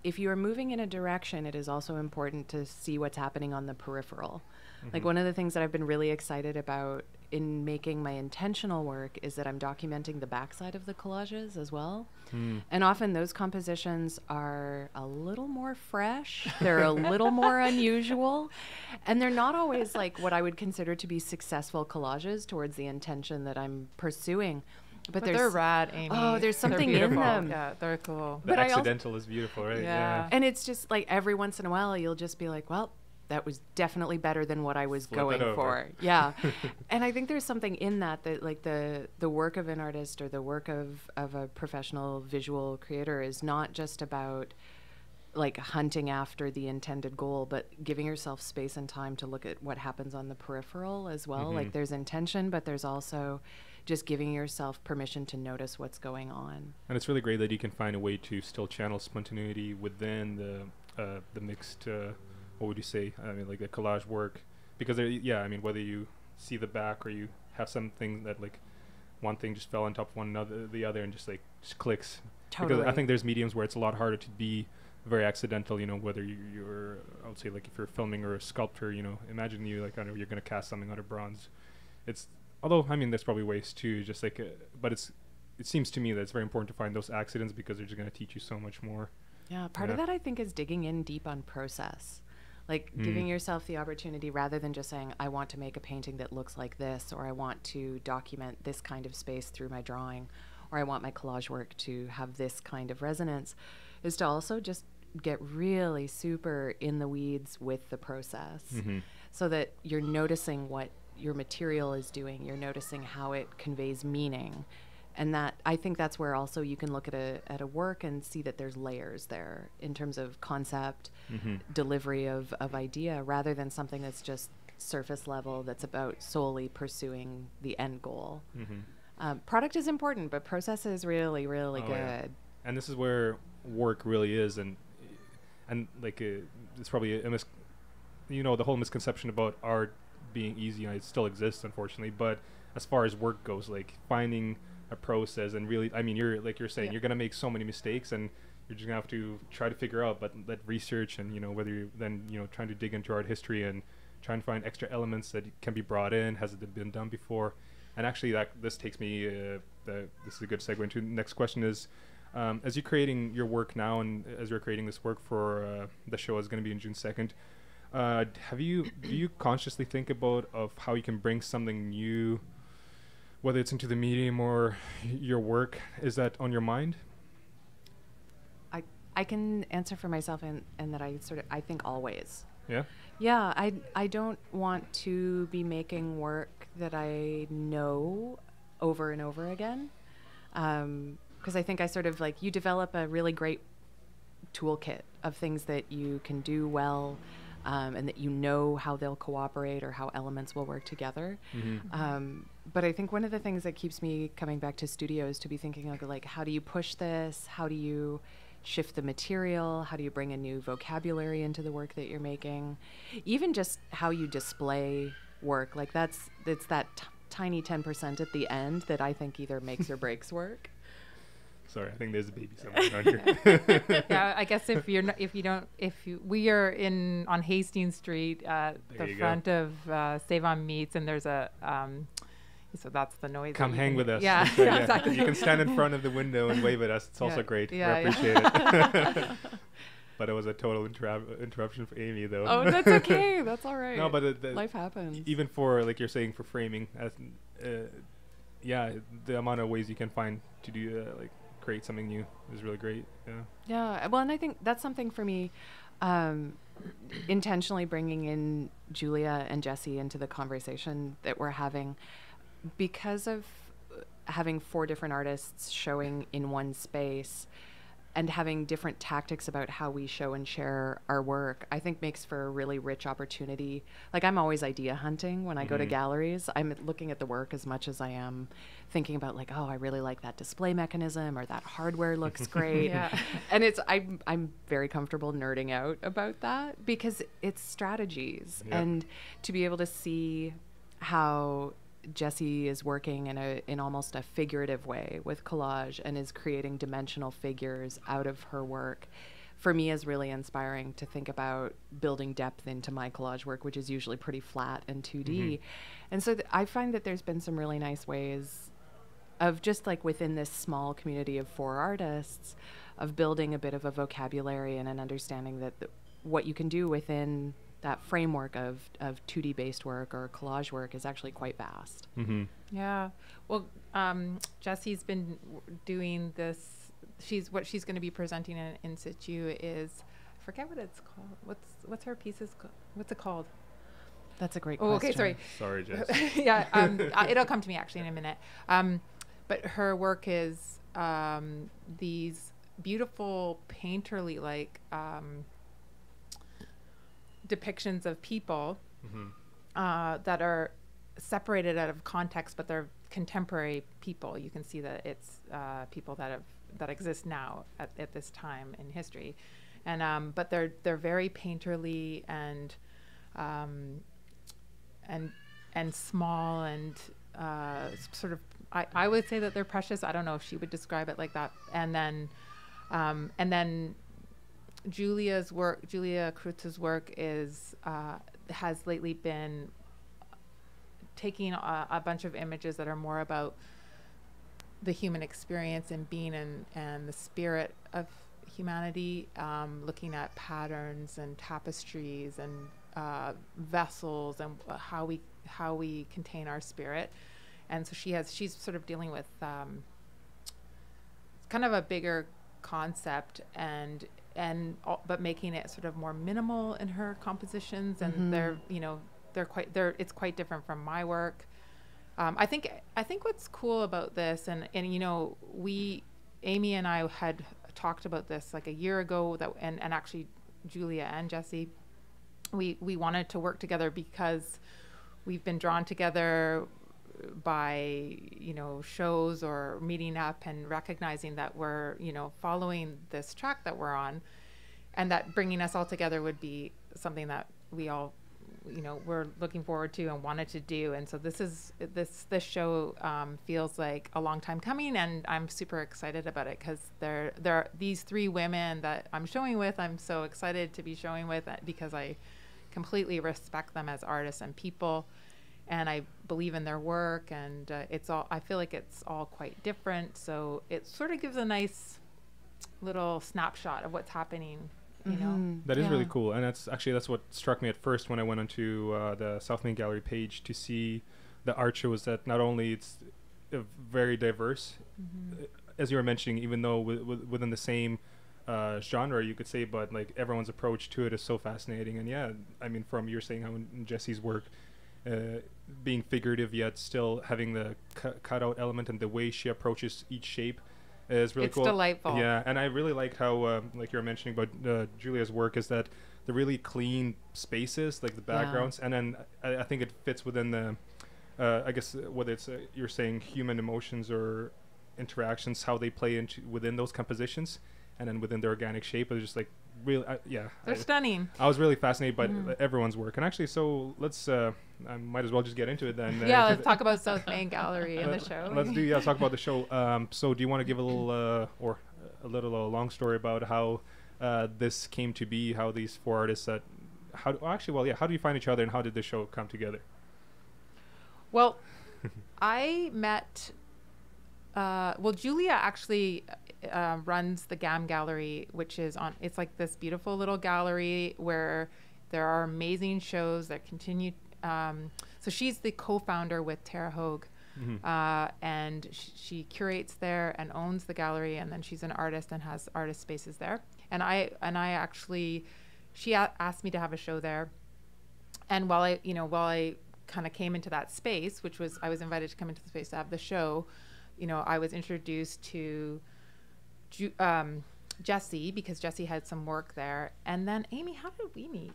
If you are moving in a direction, it is also important to see what's happening on the peripheral. Mm-hmm. Like, one of the things that I've been really excited about in making my intentional work is that I'm documenting the backside of the collages as well. Mm. And often those compositions are a little more fresh. They're a little more unusual. And they're not always like what I would consider to be successful collages towards the intention that I'm pursuing. But they're rad, Aimée. Oh, there's something in them. Yeah, they're cool. The accidental is beautiful, right? Yeah. And it's just like every once in a while, you'll just be like, well, that was definitely better than what I was going for. Yeah. And I think there's something in that, that like the work of an artist or the work of a professional visual creator is not just about like hunting after the intended goal, but giving yourself space and time to look at what happens on the peripheral as well. Mm-hmm. Like, there's intention, but there's also just giving yourself permission to notice what's going on. And it's really great that you can find a way to still channel spontaneity within the mixed, what would you say? I mean, like the collage work, because yeah, I mean, whether you see the back or you have something that like one thing just fell on top of one another, the other, and just like just clicks. Totally. Because I think there's mediums where it's a lot harder to be very accidental, you know, whether you're, I would say, like if you're filming or a sculptor, you know, imagine you like, I don't know, you're going to cast something out of bronze. It's, although, I mean, there's probably ways too, just like, but it seems to me that it's very important to find those accidents because they're just going to teach you so much more. Yeah, part of that, I think, is digging in deep on process. Like, giving yourself the opportunity rather than just saying, I want to make a painting that looks like this, or I want to document this kind of space through my drawing, or I want my collage work to have this kind of resonance, is to also just get really super in the weeds with the process so that you're noticing what your material is doing, you're noticing how it conveys meaning. And that, I think that's where also you can look at a work and see that there's layers there in terms of concept, delivery of idea, rather than something that's just surface level, that's about solely pursuing the end goal. Product is important, but process is really, really good. Yeah. And this is where work really is, and like it's probably you know, the whole misconception about art being easy, and it still exists, unfortunately, but as far as work goes, like finding a process and really, I mean, you're like you're saying, you're gonna make so many mistakes and you're just gonna have to try to figure out, but that research and, you know, whether you then, you know, trying to dig into art history and trying to find extra elements that can be brought in, has it been done before? And actually that this takes me, this is a good segue into the next question is, as you're creating your work now and as you're creating this work for the show is gonna be in June 2nd, do you consciously think about of how you can bring something new, whether it's into the medium or your work? Is that on your mind? I can answer for myself, and that I think always. Yeah? Yeah, I don't want to be making work that I know over and over again. 'Cause I think I sort of like, you develop a really great toolkit of things that you can do well, and that you know how they'll cooperate or how elements will work together. But I think one of the things that keeps me coming back to studio is to be thinking of like, how do you push this? How do you shift the material? How do you bring a new vocabulary into the work that you're making? Even just how you display work, like it's that tiny 10% at the end that I think either makes or breaks work. Sorry, I think there's a baby somewhere on here. Yeah, I guess if you're not, we are on Hastings Street at the front of Save On Meats, and there's a so that's the noise. Come hang with us. Yeah, yeah, exactly. You can stand in front of the window and wave at us. It's also great. Yeah, we appreciate it. But it was a total interruption for Aimée, though. Oh, that's okay. That's all right. No, but life happens. Even for like you're saying, for framing, as yeah, the amount of ways you can find to do like, create something new is really great. Yeah, well, and I think that's something for me, intentionally bringing in Julia and Jesse into the conversation that we're having, because of having four different artists showing in one space, and having different tactics about how we show and share our work, I think makes for a really rich opportunity. Like, I'm always idea hunting when I go to galleries. I'm looking at the work as much as I am thinking about, like, oh, I really like that display mechanism, or that hardware looks great. And it's, I'm very comfortable nerding out about that because it's strategies. And to be able to see how Jesse is working in almost a figurative way with collage and is creating dimensional figures out of her work, for me is really inspiring to think about building depth into my collage work, which is usually pretty flat and 2D. And so I find that there's been some really nice ways of just, like, within this small community of 4 artists, of building a bit of a vocabulary and an understanding that what you can do within that framework of 2D based work or collage work is actually quite vast. Yeah. Well, Jesse's been doing this. What she's going to be presenting in situ is, I forget what it's called. What's her piece is called? What's it called? That's a great question. Okay, sorry, Jess. It'll come to me actually in a minute. But her work is these beautiful painterly, like, depictions of people that are separated out of context, but they're contemporary people. You can see that it's people that exist now at this time in history, and but they're very painterly and small and sort of. I would say that they're precious. I don't know if she would describe it like that. And then. Julia Kreutz's work is has lately been taking a bunch of images that are more about the human experience and being and the spirit of humanity, looking at patterns and tapestries and vessels and how we contain our spirit. And so she's sort of dealing with kind of a bigger concept but making it sort of more minimal in her compositions, and it's quite different from my work. I think what's cool about this, and you know, Aimée and I had talked about this like a year ago, and actually Julia and Jesse, we wanted to work together because we've been drawn together by, you know, shows or meeting up and recognizing that we're, you know, following this track that we're on, and that bringing us all together would be something that we all, you know, were looking forward to and wanted to do. And so this show feels like a long time coming, and I'm super excited about it because there are these 3 women that I'm showing with. I'm so excited to be showing with because I completely respect them as artists and people. And I believe in their work, and I feel like it's all quite different. So it sort of gives a nice little snapshot of what's happening, you know. That is really cool. And that's what struck me at first when I went onto the South Main Gallery page to see the art shows, that not only it's very diverse, as you were mentioning, even though within the same genre, you could say, but like everyone's approach to it is so fascinating. And yeah, I mean, from you're saying how in Jesse's work, being figurative yet still having the cutout element, and the way she approaches each shape is really cool. It's delightful. Yeah, and I really like how, like you were mentioning about Julia's work, is that the really clean spaces, like the backgrounds, and then I think it fits within the, I guess whether it's you're saying human emotions or interactions, how they play into within those compositions, and then within the organic shape, it's just like really, they're stunning. I was really fascinated by everyone's work, and actually, so let's. I might as well just get into it then. Yeah, let's talk about South Main Gallery and the show. Let's talk about the show. So, do you want to give a little a long story about how this came to be? How these 4 artists that, how do you find each other, and how did the show come together? Well, I met. Julia actually runs the GAM Gallery, which is it's like this beautiful little gallery where there are amazing shows that continue. So she's the co-founder with Tara Hoag, and she curates there and owns the gallery, and then she's an artist and has artist spaces there. And she asked me to have a show there, and while I kind of came into that space, which was I was invited to come into the space to have the show. You know, I was introduced to Jesse, because Jesse had some work there. And then Aimée, how did we meet?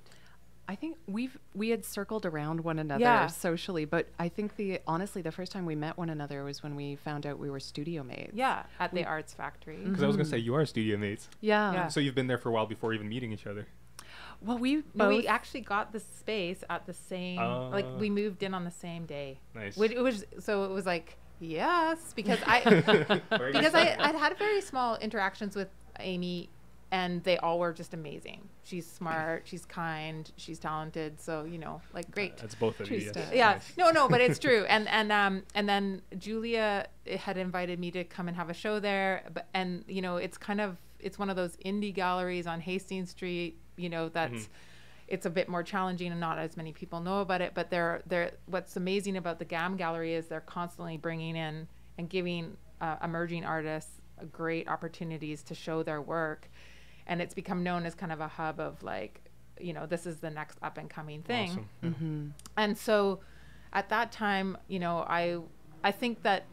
I think we had circled around one another socially, but I think honestly the first time we met one another was when we found out we were studio mates. Yeah, at the Arts Factory. Because I was gonna say you are studio mates. Yeah. So you've been there for a while before even meeting each other. Well, we actually got the space at the same we moved in on the same day. Nice. Which, it was like yes, because I'd had very small interactions with Aimée. And they all were just amazing. She's smart, she's kind, she's talented. So, you know, like, great. That's both of you. Yes. Yeah, nice. no, but it's true. And then Julia had invited me to come and have a show there. But, and, you know, it's one of those indie galleries on Hastings Street, you know, that's, it's a bit more challenging and not as many people know about it. But what's amazing about the GAM Gallery is they're constantly bringing in and giving emerging artists great opportunities to show their work. And it's become known as kind of a hub of like, you know, this is the next up and coming thing. Awesome. Yeah. And so at that time, you know, I think that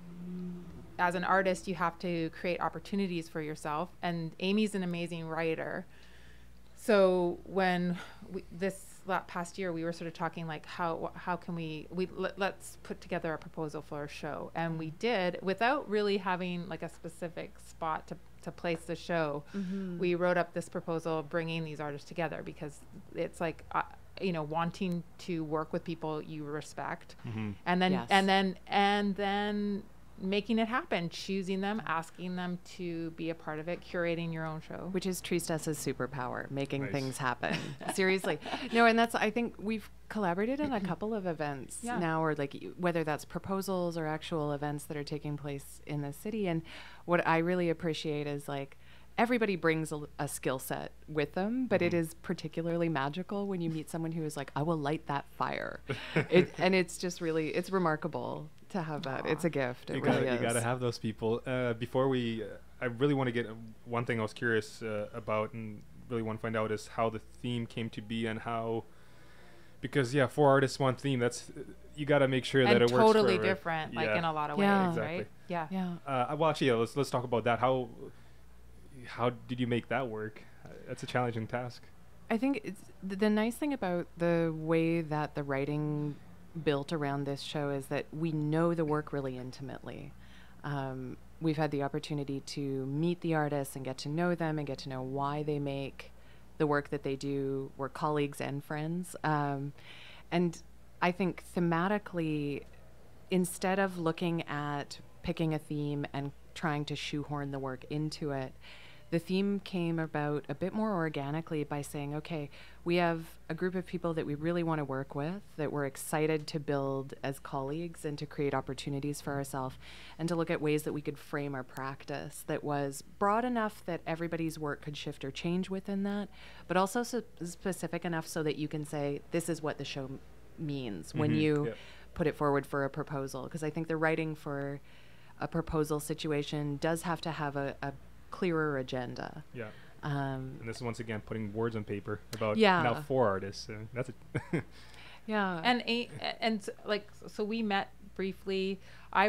as an artist, you have to create opportunities for yourself. And Aimée's an amazing writer. So when that past year, we were sort of talking like, how can let's put together a proposal for a show. And we did, without really having like a specific spot to place the show. We wrote up this proposal of bringing these artists together, because it's like you know, wanting to work with people you respect, and then making it happen, choosing them, asking them to be a part of it, curating your own show, which is Tristesse's superpower, making things happen. Seriously. No, and that's, I think we've collaborated on a couple of events now, or like whether that's proposals or actual events that are taking place in the city. And what I really appreciate is like everybody brings a skill set with them, but it is particularly magical when you meet someone who is like, I will light that fire. And it's just really, it's remarkable to have that. Aww. It's a gift. It really is. You gotta have those people. Before we, I really want to get one thing I was curious about and really want to find out is how the theme came to be and how, because four artists, one theme. That's, you got to make sure that it works. Totally different, like in a lot of ways, right? Yeah. Well, actually, let's talk about that. How did you make that work? That's a challenging task. I think it's the nice thing about the way that the writing built around this show is that we know the work really intimately. We've had the opportunity to meet the artists and get to know them and get to know why they make the work that they do. We're colleagues and friends. And I think thematically, instead of looking at picking a theme and trying to shoehorn the work into it, the theme came about a bit more organically by saying, okay, we have a group of people that we really want to work with, that we're excited to build as colleagues and to create opportunities for ourselves, and to look at ways that we could frame our practice that was broad enough that everybody's work could shift or change within that, but also specific enough so that you can say, this is what the show means when you put it forward for a proposal. Because I think the writing for a proposal situation does have to have a clearer agenda. Yeah. And this is once again putting words on paper about now four artists. So that's it. And like, so we met briefly. I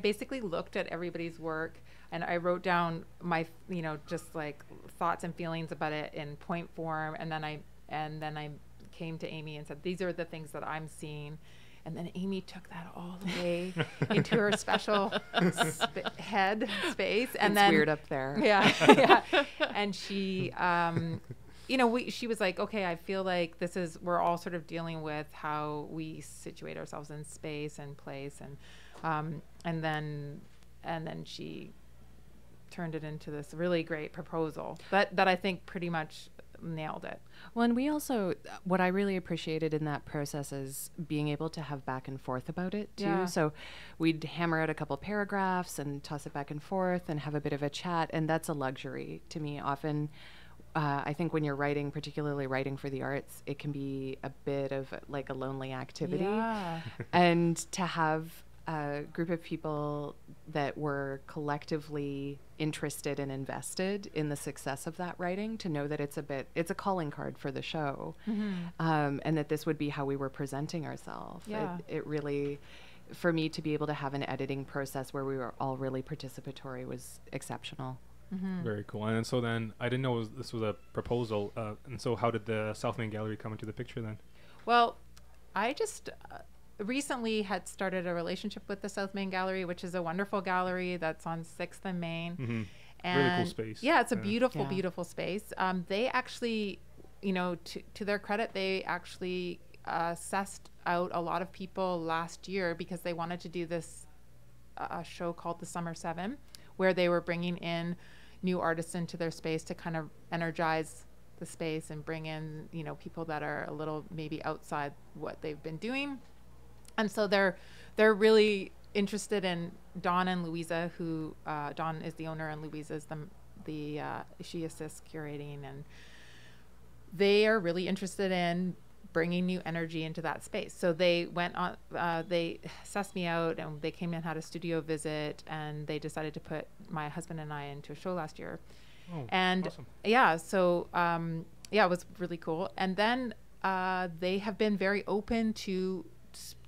basically looked at everybody's work and I wrote down my, you know, just like thoughts and feelings about it in point form. And then I came to Aimée and said, these are the things that I'm seeing. And then Aimée took that all the way into her special head space. And it's weird up there. And she, you know, she was like, okay, I feel like we're all sort of dealing with how we situate ourselves in space and place. And then she turned it into this really great proposal that I think pretty much nailed it. Well, and we also, what I really appreciated in that process is being able to have back and forth about it too. Yeah. So we'd hammer out a couple paragraphs and toss it back and forth and have a bit of a chat. And that's a luxury to me. Often, I think when you're writing, particularly writing for the arts, it can be a bit of like a lonely activity. Yeah. And to have a group of people that were collectively interested and invested in the success of that writing, to know that it's a calling card for the show, and that this would be how we were presenting ourselves. Yeah. It really, for me to be able to have an editing process where we were all really participatory was exceptional. Mm-hmm. Very cool. And so then I didn't know this was a proposal. And so how did the South Main Gallery come into the picture then? Well, I just recently had started a relationship with the South Main Gallery, which is a wonderful gallery that's on 6th and Main. Mm-hmm. And really cool space. Yeah, it's a beautiful, beautiful space. They actually, you know, to their credit, they actually sussed out a lot of people last year because they wanted to do this show called The Summer 7, where they were bringing in new artists into their space to kind of energize the space and bring in, you know, people that are a little maybe outside what they've been doing. And so they're really interested in Dawn and Louisa, who Dawn is the owner and Louisa is the she assists curating, and they are really interested in bringing new energy into that space. So they went on, they sussed me out, and they came in, had a studio visit, and they decided to put my husband and I into a show last year. Oh, and awesome. Yeah, so yeah, it was really cool. And then they have been very open to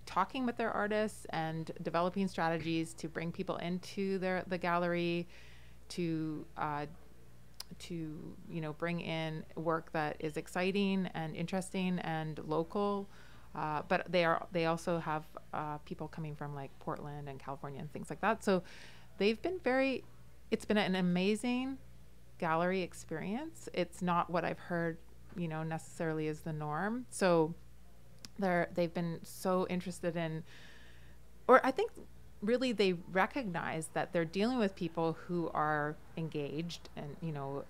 talking with their artists and developing strategies to bring people into the gallery, to you know, bring in work that is exciting and interesting and local, but they also have people coming from like Portland and California and things like that. So they've been very, it's been an amazing gallery experience. It's not what I've heard, you know, necessarily is the norm. So they've been so interested in, or I think really they recognize that they're dealing with people who are engaged and, you know,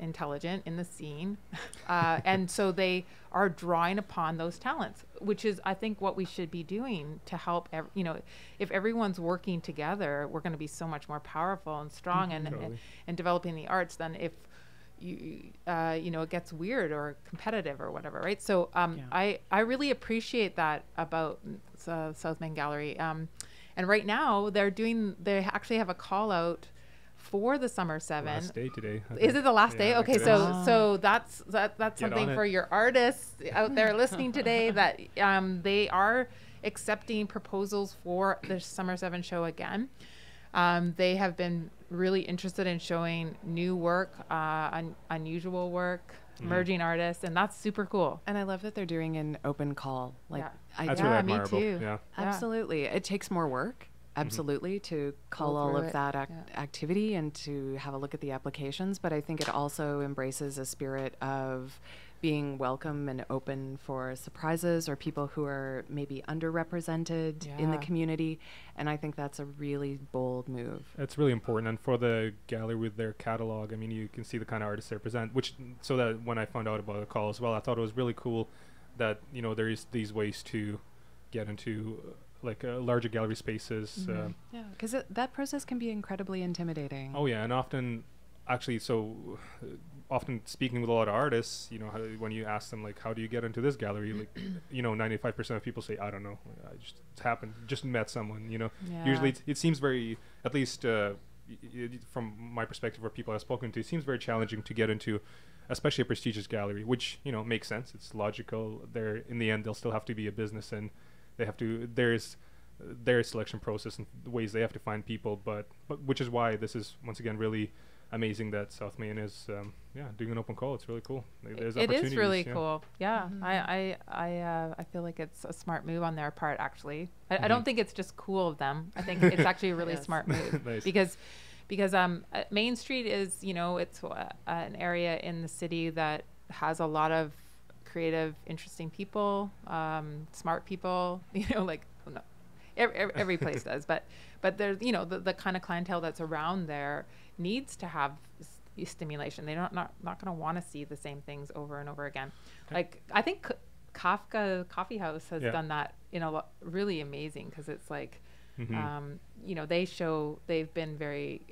intelligent in the scene. And so they are drawing upon those talents, which is, I think, what we should be doing to help, you know, if everyone's working together, we're going to be so much more powerful and strong and developing the arts than if you know, it gets weird or competitive or whatever, right? So I really appreciate that about South Main Gallery. And right now they actually have a call out for the Summer 7. Last day today. Is it the last day? Okay, so that's Get something for your artists out there listening today, that they are accepting proposals for the Summer 7 show again. They have been really interested in showing new work, unusual work, emerging artists, and that's super cool. And I love that they're doing an open call. Like, that's really admirable. Me too. Yeah. Absolutely. It takes more work, absolutely, to call all of that activity and to have a look at the applications, but I think it also embraces a spirit of being welcome and open for surprises or people who are maybe underrepresented in the community. And I think that's a really bold move. It's really important. And for the gallery with their catalog, I mean, you can see the kind of artists they present, which, so that when I found out about the call as well, I thought it was really cool that, you know, there is these ways to get into like larger gallery spaces. Yeah, because that process can be incredibly intimidating. Oh yeah, and often, actually, so often speaking with a lot of artists, you know, when you ask them, like, how do you get into this gallery? Like, you know, 95% of people say, I don't know. I just happened, just met someone, you know. Yeah. Usually it seems very, at least from my perspective or people I've spoken to, it seems very challenging to get into, especially a prestigious gallery, which, you know, makes sense. It's logical. They're, in the end, they'll still have to be a business, and they have to, there's their selection process and the ways they have to find people. But which is why this is, once again, really amazing that South Main is doing an open call. It's really cool. There's opportunities. It is really cool. Yeah, I feel like it's a smart move on their part. Actually, I don't think it's just cool of them. I think it's actually a really smart move. Nice. Because Main Street is, you know, it's an area in the city that has a lot of creative, interesting people, smart people. You know, like every place does, but there's, you know, the kind of clientele that's around there needs to have stimulation. They're not going to want to see the same things over and over again. Like, I think Kafka Coffeehouse has done that in a really amazing, because it's like, you know, they've been very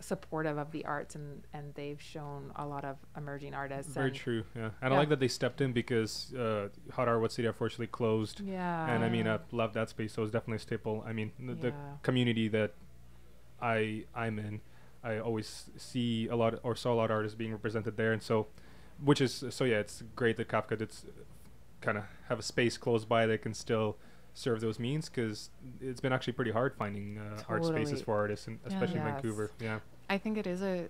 supportive of the arts, and they've shown a lot of emerging artists. Very true. Yeah, and I like that they stepped in, because Hot Art City unfortunately closed. Yeah, and I mean, I love that space, so it's definitely a staple. I mean, the community that I'm in, I always see a lot, or saw a lot of artists being represented there, and so, which is, so yeah, it's great that Kafka did kind of have a space close by that can still serve those means, because it's been actually pretty hard finding art spaces for artists, and especially in Vancouver. Yeah, I think it is a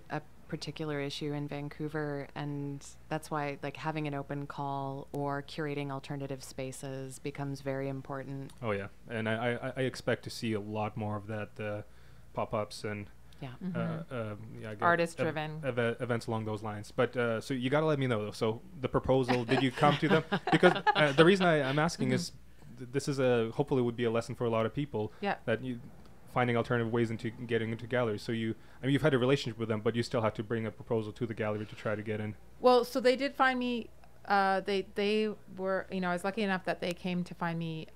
particular issue in Vancouver, and that's why like having an open call or curating alternative spaces becomes very important. Oh yeah, and I expect to see a lot more of that, pop-ups and artist-driven events along those lines. But so you got to let me know though. So the proposal, did you come to them? Because the reason I'm asking is this is hopefully would be a lesson for a lot of people that you finding alternative ways into getting into galleries. So you've had a relationship with them, but you still have to bring a proposal to the gallery to try to get in. Well, so they did find me. They were, I was lucky enough that they came to find me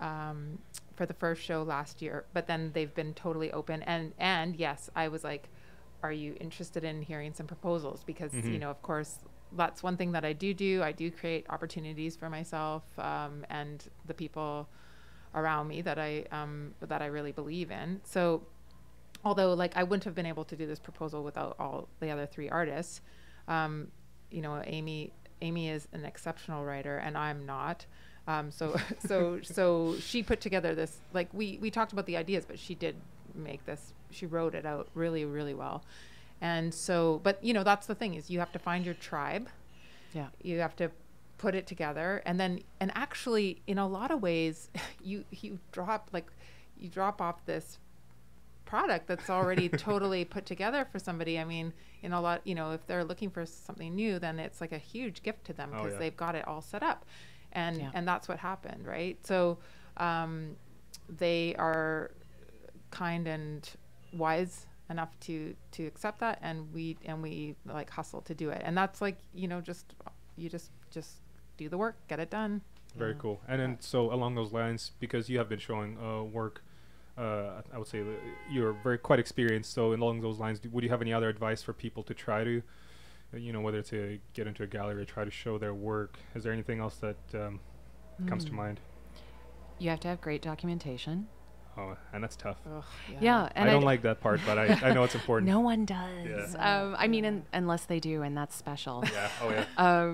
for the first show last year, but then they've been totally open. And yes, I was like, are you interested in hearing some proposals? Because, of course, that's one thing that I do. I do create opportunities for myself and the people around me that I really believe in. So although like I wouldn't have been able to do this proposal without all the other three artists, Aimée is an exceptional writer and I'm not. So she put together this, like we talked about the ideas, but she did make this, she wrote it out really, really well. And so, but that's the thing is you have to find your tribe. Yeah. You have to put it together, and actually in a lot of ways you drop off this product that's already totally put together for somebody. I mean, in a lot, if they're looking for something new, then it's like a huge gift to them, because they've got it all set up, and that's what happened, right? So they are kind and wise enough to accept that, and we like hustle to do it, and that's like you just do the work, get it done. Very cool. And then so along those lines, because you have been showing work, I would say you're quite experienced, so along those lines, would you have any other advice for people to try to, whether to get into a gallery or try to show their work? Is there anything else that comes to mind? You have to have great documentation. Oh, and that's tough. Ugh, yeah. And I don't like that part, but I know it's important. No one does. Yeah. I mean, unless they do, and that's special. Yeah. Oh, yeah.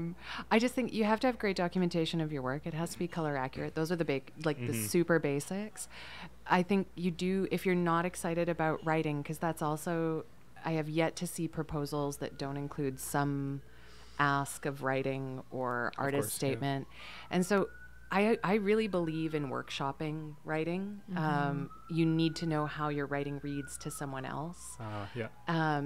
I just think you have to have great documentation of your work. It has to be color accurate. Those are the big, like the super basics. I think you do, if you're not excited about writing, because that's also, I have yet to see proposals that don't include some ask of writing or artist statement. Yeah. And so I really believe in workshopping writing. You need to know how your writing reads to someone else.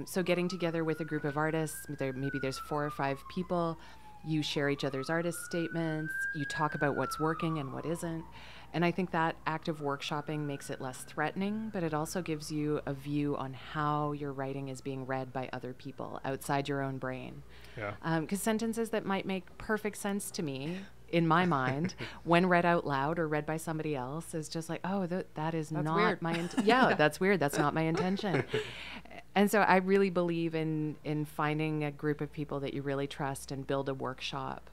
So getting together with a group of artists, maybe there's 4 or 5 people, you share each other's artist statements, you talk about what's working and what isn't. And I think that act of workshopping makes it less threatening, but it also gives you a view on how your writing is being read by other people outside your own brain. Yeah. 'Cause sentences that might make perfect sense to me in my mind, when read out loud or read by somebody else, is just like, oh, that's not weird. That's weird. That's not my intention. And so I really believe in finding a group of people that you really trust and build a workshop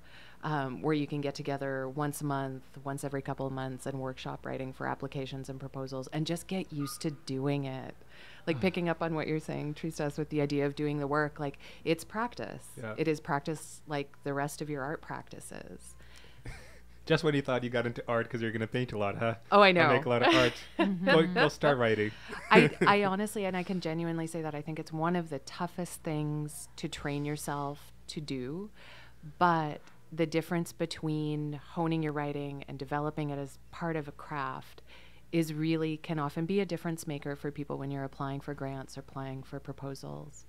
where you can get together once a month, once every couple of months, and workshop writing for applications and proposals, and just get used to doing it. Like picking up on what you're saying, Tristesse, with the idea of doing the work, like it's practice. Yeah. It is practice like the rest of your art practices. Just when you thought you got into art because you're going to paint a lot, huh? Oh, I know. I make a lot of art. We'll start writing. I honestly, and I can genuinely say that I think it's one of the toughest things to train yourself to do. But the difference between honing your writing and developing it as part of a craft is really, can often be a difference maker for people when you're applying for grants or applying for proposals.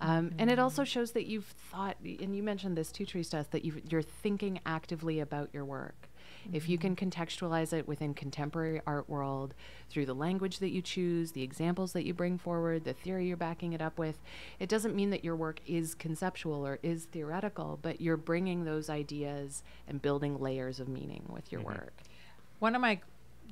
And it also shows that you've thought, and you mentioned this too, Tristesse, that you're thinking actively about your work. If you can contextualize it within contemporary art world through the language that you choose, the examples that you bring forward, the theory you're backing it up with, it doesn't mean that your work is conceptual or is theoretical, but you're bringing those ideas and building layers of meaning with your work. One of my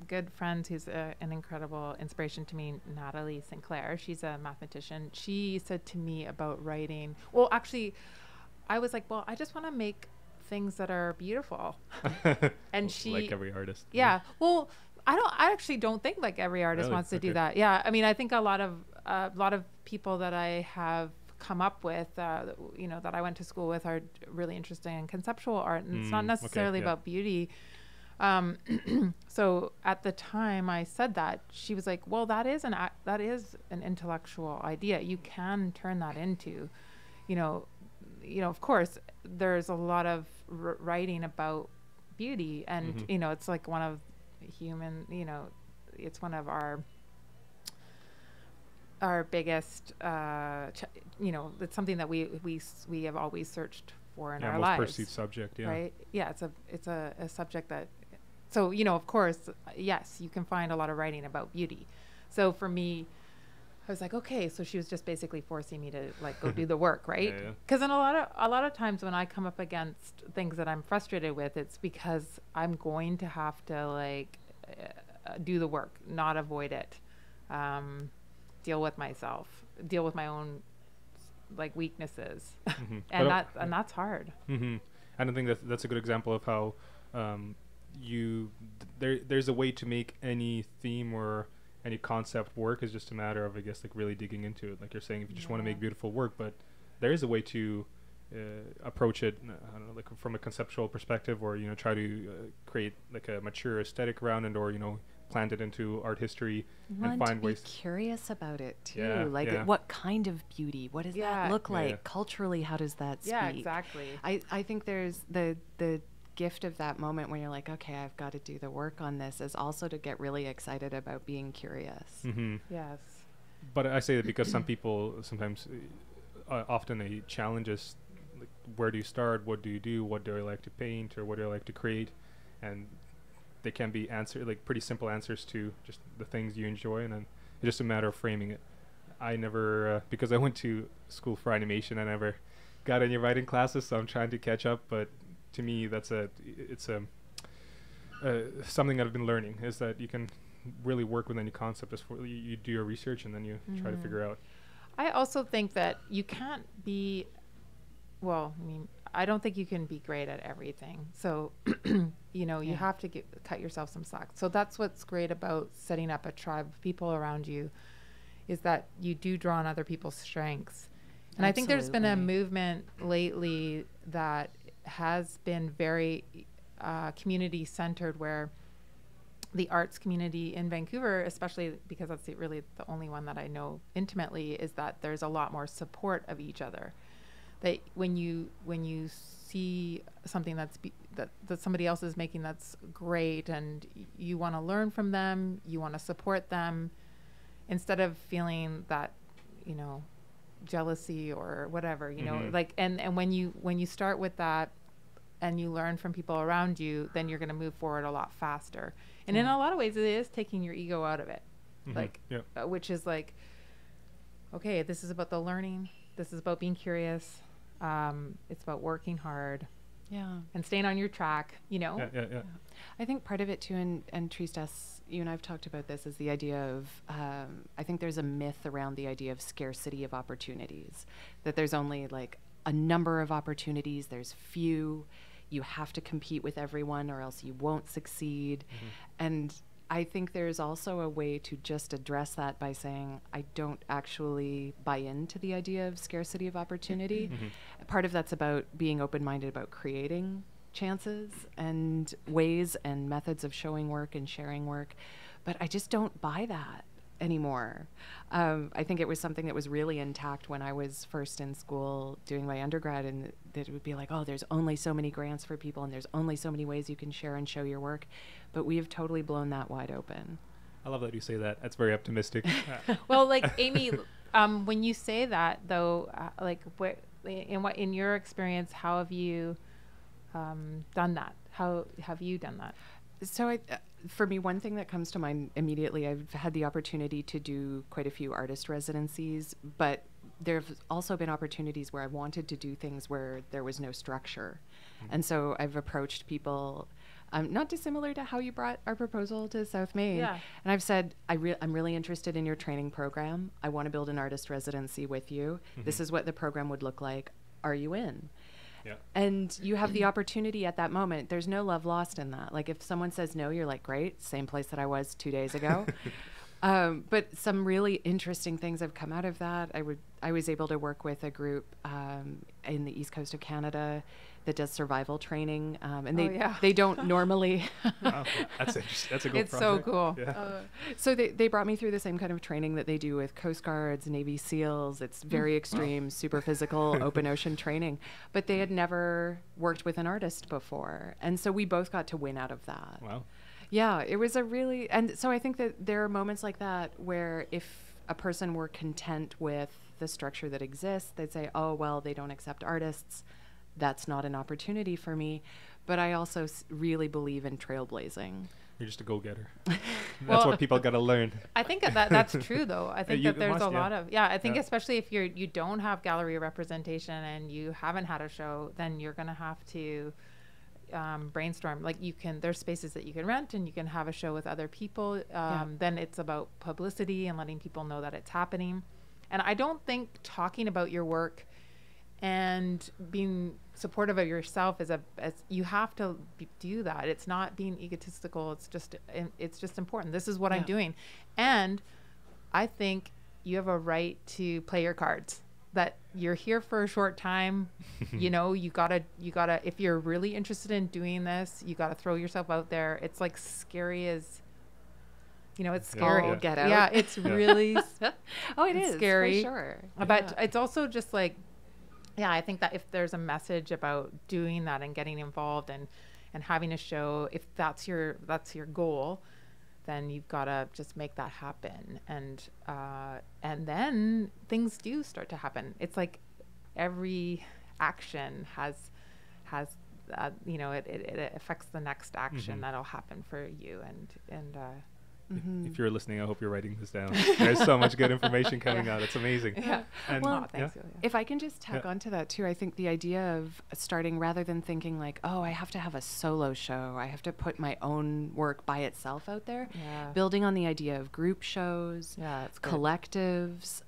good friends who's an incredible inspiration to me, Natalie Sinclair, she's a mathematician, she said to me about writing, well actually I was like, well I just want to make things that are beautiful. And she, like every artist, well I actually don't think like every artist wants to do that. I mean, I think a lot of people that I have come up with that I went to school with are really interested in conceptual art, and it's not necessarily about beauty. So at the time I said that, she was like, well, that is an intellectual idea. You can turn that into, you know, of course, there's a lot of writing about beauty, and, mm-hmm. you know, it's like one of human, you know, it's one of our biggest, you know, it's something that we have always searched for in our lives. Most perceived subject, yeah. Right? Yeah, it's a subject that, so, you know, of course, yes, you can find a lot of writing about beauty. So for me, I was like, okay, so she was just basically forcing me to like go do the work, right? Because yeah, yeah. in a lot of times when I come up against things that I'm frustrated with, it's because I'm going to have to like do the work, not avoid it, deal with myself, deal with my own like weaknesses, mm-hmm. and that's hard. Mm-hmm. I don't think that's a good example of how there's a way to make any theme or any concept work. Is just a matter of, I guess, like really digging into it. Like you're saying, if you just want to make beautiful work, but there is a way to approach it, I don't know, like from a conceptual perspective, or, you know, try to create like a mature aesthetic around it, or, you know, plant it into art history and find ways. Curious about it too. Yeah, like yeah. What kind of beauty? What does yeah. that look like? Yeah. Culturally, how does that speak? Yeah, exactly. I think there's the gift of that moment when you're like, okay, I've got to do the work on this, is also to get really excited about being curious. Mm-hmm. Yes. But I say that because some people sometimes often a challenge is like, where do you start? What do you do? What do I like to paint, or what do I like to create? And they can be answered, like pretty simple answers to just the things you enjoy. And then it's just a matter of framing it. I never, because I went to school for animation, I never got any writing classes, so I'm trying to catch up. But to me, it's something that I've been learning, is that you can really work with any concept. You do your research and then you mm-hmm. try to figure out. I also think that you can't be, well, I mean, I don't think you can be great at everything. So, you know, you have to cut yourself some slack. So that's what's great about setting up a tribe of people around you, is that you do draw on other people's strengths. And absolutely. I think there's been a movement lately that has been very community centered, where the arts community in Vancouver, especially because that's really the only one that I know intimately, is that there's a lot more support of each other. That when you see something that somebody else is making that's great, and you want to learn from them, you want to support them, instead of feeling that, you know, jealousy or whatever, you mm-hmm. know, like, and when you start with that and you learn from people around you, then you're going to move forward a lot faster. And in a lot of ways, it is taking your ego out of it. Mm-hmm. Like, which is like, okay, this is about the learning. This is about being curious. It's about working hard. Yeah. And staying on your track, you know? Yeah. I think part of it too, and Tristesse, you and I have talked about this, is the idea of, I think there's a myth around the idea of scarcity of opportunities, that there's only like a number of opportunities, there's few, you have to compete with everyone or else you won't succeed. Mm-hmm. And I think there's also a way to just address that by saying, I don't actually buy into the idea of scarcity of opportunity. Mm-hmm. Part of that's about being open-minded about creating chances and ways and methods of showing work and sharing work. But I just don't buy that anymore. I think it was something that was really intact when I was first in school doing my undergrad, and that it would be like, oh, there's only so many grants for people and there's only so many ways you can share and show your work. But we have totally blown that wide open. I love that you say that. That's very optimistic. Well, like, Amy, when you say that though, like what in your experience, how have you done that? How have you done that? So for me, one thing that comes to mind immediately, I've had the opportunity to do quite a few artist residencies, but there have also been opportunities where I wanted to do things where there was no structure. Mm-hmm. And so I've approached people, not dissimilar to how you brought our proposal to South Main. Yeah. And I've said, I'm really interested in your training program. I want to build an artist residency with you. Mm-hmm. This is what the program would look like. Are you in? Yeah. And you have the opportunity at that moment. There's no love lost in that. Like if someone says no, you're like, great, same place that I was 2 days ago. But some really interesting things have come out of that. I was able to work with a group in the East Coast of Canada that does survival training, and they don't normally. Wow, that's interesting. That's a good project. It's so cool. Yeah. So they brought me through the same kind of training that they do with Coast Guards, Navy SEALs. It's very extreme, super physical, open ocean training. But they had never worked with an artist before, and so we both got to win out of that. Wow. Yeah, it was a really, and so I think that there are moments like that where if a person were content with the structure that exists, they'd say, oh, well, they don't accept artists. That's not an opportunity for me. But I also really believe in trailblazing. You're just a go-getter. That's well, what people got to learn. I think that's true, though. I think that there's a lot of, I think especially if you don't have gallery representation and you haven't had a show, then you're going to have to brainstorm. Like there's spaces that you can rent and you can have a show with other people. Then it's about publicity and letting people know that it's happening. And I don't think talking about your work and being supportive of yourself you have to do that. It's not being egotistical. It's just important. This is what I'm doing. And I think you have a right to play your cards, that you're here for a short time. you gotta, if you're really interested in doing this, you gotta throw yourself out there. It's like scary as, it's scary. Yeah. Get out. Yeah, it's really, oh, it's scary. For sure. But it's also just like, I think that if there's a message about doing that and getting involved and having a show, if that's your goal, then you've got to just make that happen. And then things do start to happen. It's like every action has it affects the next action that'll happen for you. If you're listening, I hope you're writing this down. There's so much good information coming out. It's amazing. Yeah. And if I can just tack on to that too, I think the idea of starting rather than thinking like, oh, I have to have a solo show, I have to put my own work by itself out there, building on the idea of group shows, collectives,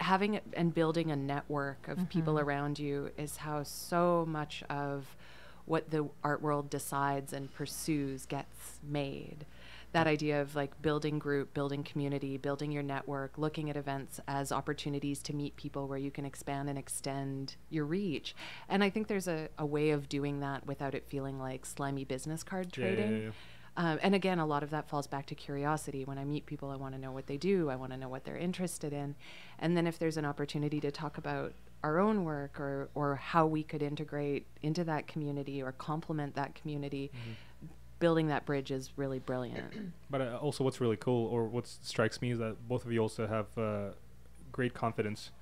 having it and building a network of people around you is how so much of what the art world decides and pursues gets made. That idea of like building group, building community, building your network, looking at events as opportunities to meet people where you can expand and extend your reach. And I think there's a way of doing that without it feeling like slimy business card trading. And again, a lot of that falls back to curiosity. When I meet people, I want to know what they do. I want to know what they're interested in. And then if there's an opportunity to talk about our own work or how we could integrate into that community or complement that community, building that bridge is really brilliant. But also what's really cool, or what strikes me, is that both of you also have great confidence,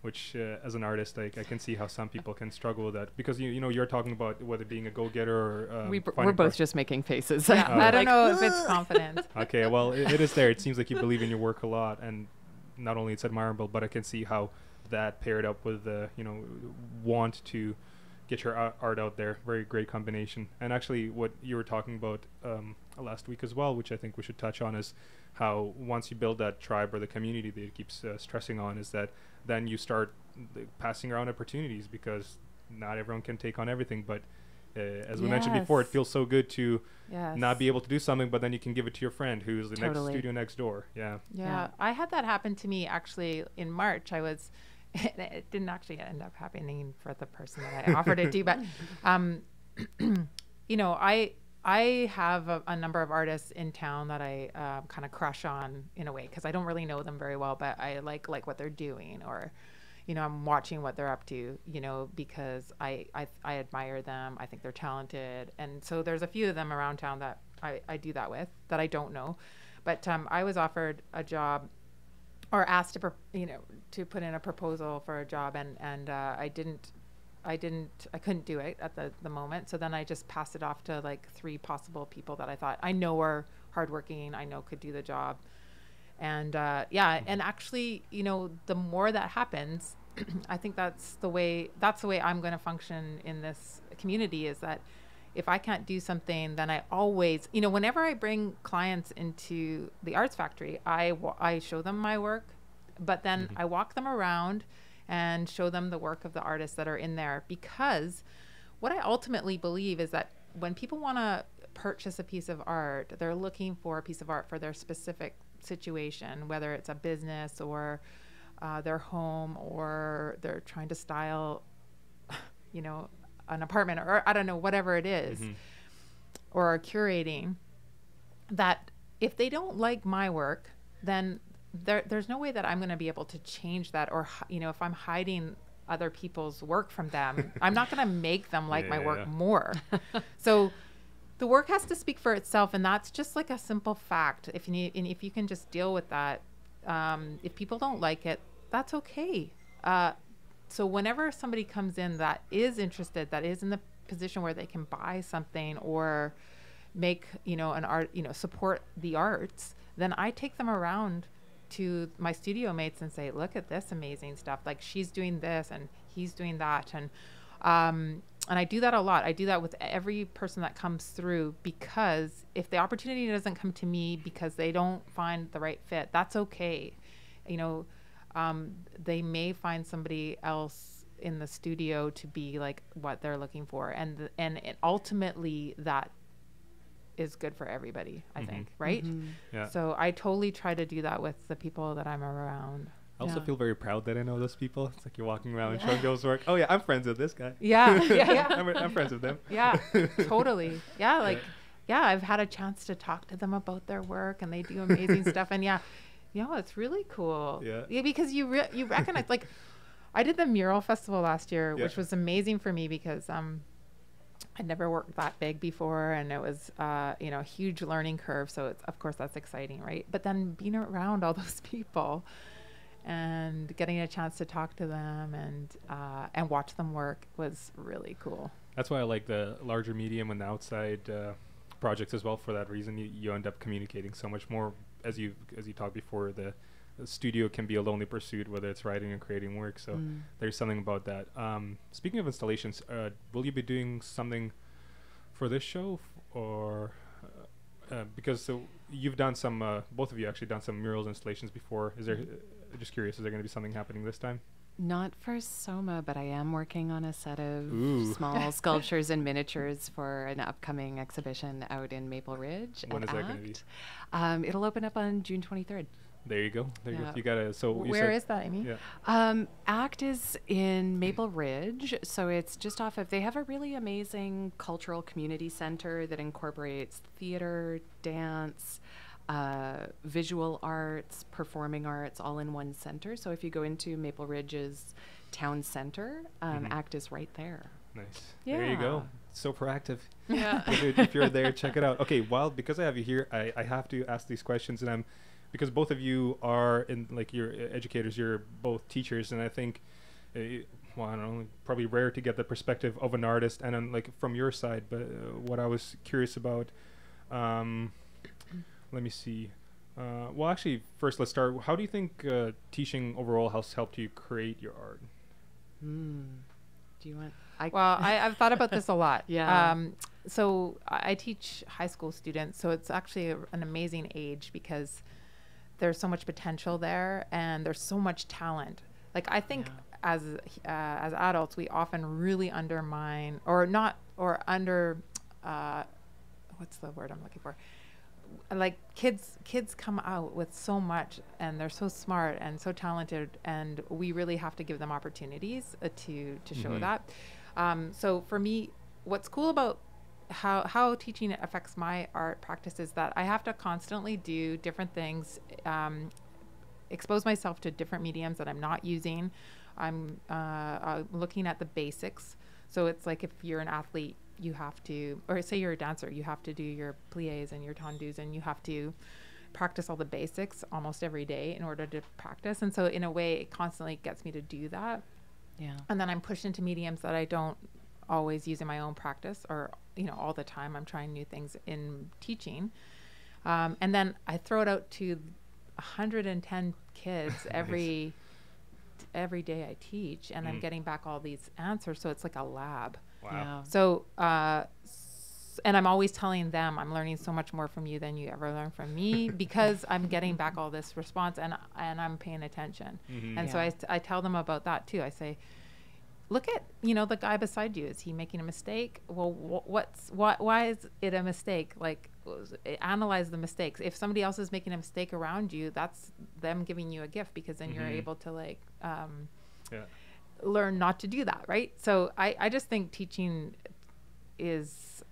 which as an artist, I can see how some people can struggle with that, because you're talking about whether being a go-getter or... we're both just making faces. Yeah. I don't know if it's confidence. Okay, well, it is there. It seems like you believe in your work a lot, and not only it's admirable, but I can see how that paired up with the want to get your art out there. Very great combination. And actually what you were talking about last week as well, which I think we should touch on, is how once you build that tribe or the community that it keeps stressing on, is that then you start passing around opportunities, because not everyone can take on everything. But as we mentioned before, it feels so good to not be able to do something, but then you can give it to your friend who's the next studio next door. Yeah. I had that happen to me actually in March. It didn't actually end up happening for the person that I offered it to, but I have a number of artists in town that I kind of crush on in a way, because I don't really know them very well, but I like what they're doing, or I'm watching what they're up to, because I admire them. I think they're talented, and so there's a few of them around town that I do that with, that I don't know. But I was offered a job, or asked to to put in a proposal for a job, and I couldn't do it at the moment. So then I just passed it off to like 3 possible people that I thought I know are hardworking, I know could do the job, and actually the more that happens, I think that's the way I'm going to function in this community, is that if I can't do something, then I always, whenever I bring clients into the Arts Factory, I show them my work, but then I walk them around and show them the work of the artists that are in there. Because what I ultimately believe is that when people want to purchase a piece of art, they're looking for a piece of art for their specific situation, whether it's a business or their home, or they're trying to style, you know, an apartment, or I don't know, whatever it is, mm-hmm. or are curating, that if they don't like my work, then there's no way that I'm going to be able to change that. Or, you know, if I'm hiding other people's work from them, I'm not going to make them like my work more. So the work has to speak for itself. And that's just like a simple fact. If you need, and if you can just deal with that, if people don't like it, that's okay. So whenever somebody comes in that is interested, that is in the position where they can buy something or make, you know, an art, you know, support the arts, then I take them around to my studio mates and say, look at this amazing stuff. Like, she's doing this and he's doing that. And I do that a lot. I do that with every person that comes through, because if the opportunity doesn't come to me because they don't find the right fit, that's okay. You know, they may find somebody else in the studio to be like what they're looking for. And ultimately that is good for everybody, I mm-hmm. think, right? Mm-hmm. Yeah. So I totally try to do that with the people that I'm around. I also feel very proud that I know those people. It's like you're walking around and showing Joe's work. Oh yeah, I'm friends with this guy. Yeah, yeah, yeah. I'm friends with them. Yeah, totally. Yeah, like, yeah, I've had a chance to talk to them about their work, and they do amazing stuff. And yeah, you know, it's really cool. Yeah. Yeah, because you recognize, like, I did the mural festival last year, which was amazing for me because, I'd never worked that big before, and it was, you know, a huge learning curve. So it's, of course, that's exciting, right? But then being around all those people and getting a chance to talk to them and watch them work was really cool. That's why I like the larger medium and the outside projects as well. For that reason, you end up communicating so much more. As you talked before, the studio can be a lonely pursuit, whether it's writing and creating work. So there's something about that. Speaking of installations, will you be doing something for this show, or because so you've done some, both of you actually done some murals installations before. Is there, just curious, is there going to be something happening this time? Not for Soma, but I am working on a set of small sculptures and miniatures for an upcoming exhibition out in Maple Ridge. When is that going to be? It'll open up on June 23rd. There you go. There you go. You gotta. So where is that, Aimée? Yeah. ACT is in Maple Ridge, so it's just off of. They have a really amazing cultural community center that incorporates theater, dance, visual arts, performing arts, all in one center. So if you go into Maple Ridge's town center, ACT is right there. Nice. Yeah. There you go. So proactive. Yeah. If you're there, check it out. Okay, Wild. Because I have you here, I have to ask these questions, and I'm. Because both of you are in, like, you're educators, you're both teachers, and I think, well, I don't know, probably rare to get the perspective of an artist, and like from your side. But what I was curious about, let me see. Well, actually, first let's start. How do you think teaching overall has helped you create your art? Do you want? I've thought about this a lot. Yeah. So I teach high school students, so it's actually an amazing age because there's so much potential there, and there's so much talent. Like, I think as adults, we often really undermine what's the word I'm looking for? Like, kids come out with so much, and they're so smart and so talented, and we really have to give them opportunities to show that. So for me, what's cool about how teaching affects my art practice is that I have to constantly do different things, expose myself to different mediums that I'm not using. I'm looking at the basics. So it's like, if you're an athlete, you have to, or say you're a dancer, you have to do your plies and your tendus, and you have to practice all the basics almost every day in order to practice. And so in a way, it constantly gets me to do that. Yeah. And then I'm pushed into mediums that I don't always use in my own practice, or, you know, all the time I'm trying new things in teaching. And then I throw it out to 110 kids every day I teach, and I'm getting back all these answers. So it's like a lab. Wow. Yeah. So, and I'm always telling them, I'm learning so much more from you than you ever learned from me, because I'm getting back all this response, and I'm paying attention. Mm-hmm. And so I tell them about that too. I say, look at, you know, the guy beside you. Is he making a mistake? Well, why is it a mistake? Like, analyze the mistakes. If somebody else is making a mistake around you, that's them giving you a gift, because then you're able to like learn not to do that, right? So I just think teaching is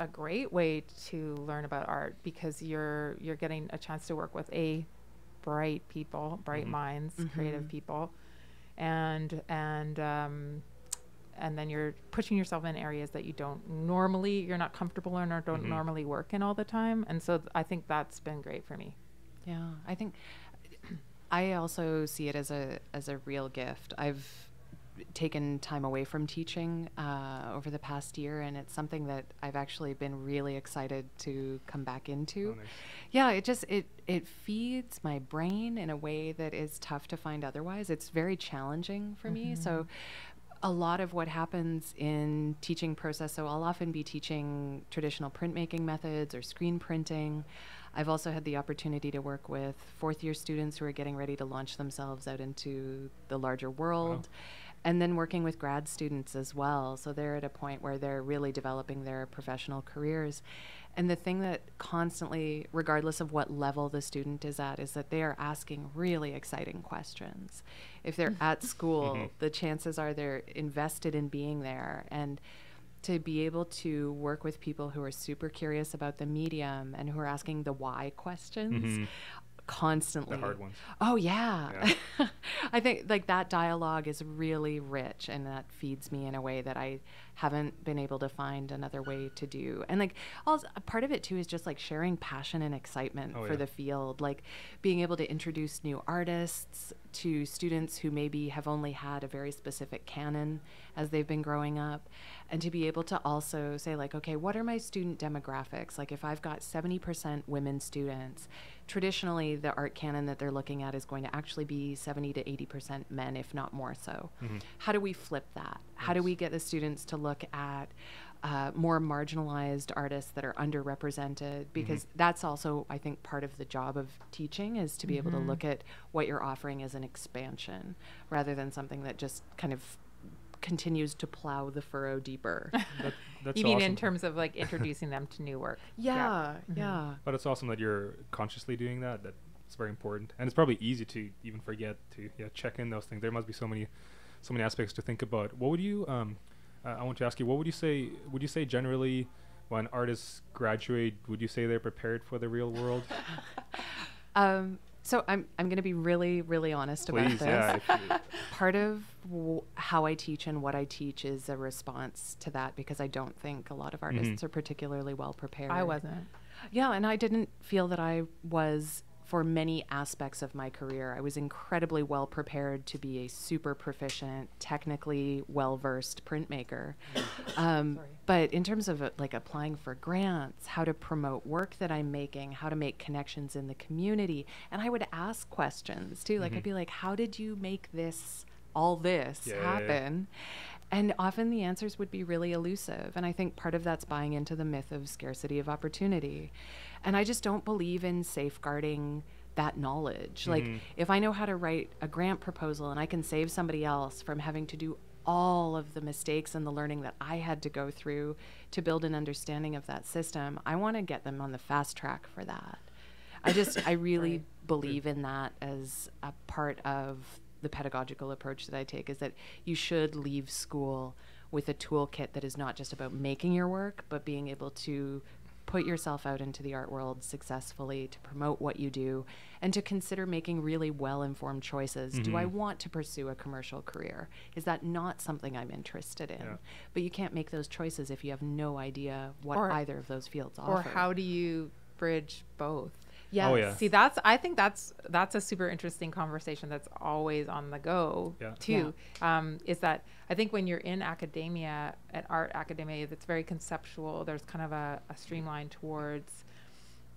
a great way to learn about art, because you're getting a chance to work with bright people, bright minds, creative people, and then you're pushing yourself in areas that you don't normally, you're not comfortable in or don't normally work in all the time. And so I think that's been great for me. Yeah, I think I also see it as a real gift. I've taken time away from teaching over the past year, and it's something that I've actually been really excited to come back into. Oh, nice. Yeah, it just it feeds my brain in a way that is tough to find otherwise. It's very challenging for me. So a lot of what happens in teaching process, so I'll often be teaching traditional printmaking methods or screen printing. I've also had the opportunity to work with fourth-year students who are getting ready to launch themselves out into the larger world. Wow. And then working with grad students as well. So they're at a point where they're really developing their professional careers. And the thing that constantly, regardless of what level the student is at, is that they are asking really exciting questions. If they're at school, the chances are they're invested in being there. And to be able to work with people who are super curious about the medium and who are asking the why questions, constantly. The hard ones. Oh, yeah. I think like that dialogue is really rich, and that feeds me in a way that I haven't been able to find another way to do. And like also, part of it too is just like sharing passion and excitement for the field, like being able to introduce new artists to students who maybe have only had a very specific canon as they've been growing up, and to be able to also say like, okay, what are my student demographics? Like if I've got 70% women students, traditionally the art canon that they're looking at is going to actually be 70 to 80% men, if not more so. How do we flip that? How do we get the students to look at more marginalized artists that are underrepresented? Because that's also, I think, part of the job of teaching is to be able to look at what you're offering as an expansion rather than something that just kind of continues to plow the furrow deeper. That's you mean awesome. In terms of like introducing them to new work. Yeah. But it's awesome that you're consciously doing that. That's very important. And it's probably easy to even forget to check in those things. There must be so many aspects to think about. What would you, I want to ask you, what would you say generally when artists graduate, would you say they're prepared for the real world? So I'm going to be really, really honest about this. Yeah, part of how I teach and what I teach is a response to that, because I don't think a lot of artists are particularly well prepared. I wasn't. Yeah, and I didn't feel that I was for many aspects of my career. I was incredibly well prepared to be a super proficient, technically well-versed printmaker. But in terms of like applying for grants, how to promote work that I'm making, how to make connections in the community. And I would ask questions too. Like I'd be like, how did you make all this happen? And often the answers would be really elusive. And I think part of that's buying into the myth of scarcity of opportunity. And I just don't believe in safeguarding that knowledge. Like if I know how to write a grant proposal and I can save somebody else from having to do all of the mistakes and the learning that I had to go through to build an understanding of that system, I want to get them on the fast track for that. I really believe in that as a part of the pedagogical approach that I take, is that you should leave school with a toolkit that is not just about making your work, but being able to put yourself out into the art world successfully, to promote what you do, and to consider making really well-informed choices. Do I want to pursue a commercial career? Is that not something I'm interested in? But you can't make those choices if you have no idea what either of those fields offer. Or how do you bridge both? Yes. Oh, yeah. See, I think that's a super interesting conversation that's always on the go too. Yeah. Is that I think when you're in academia, at art academia, that's very conceptual. There's kind of a streamline towards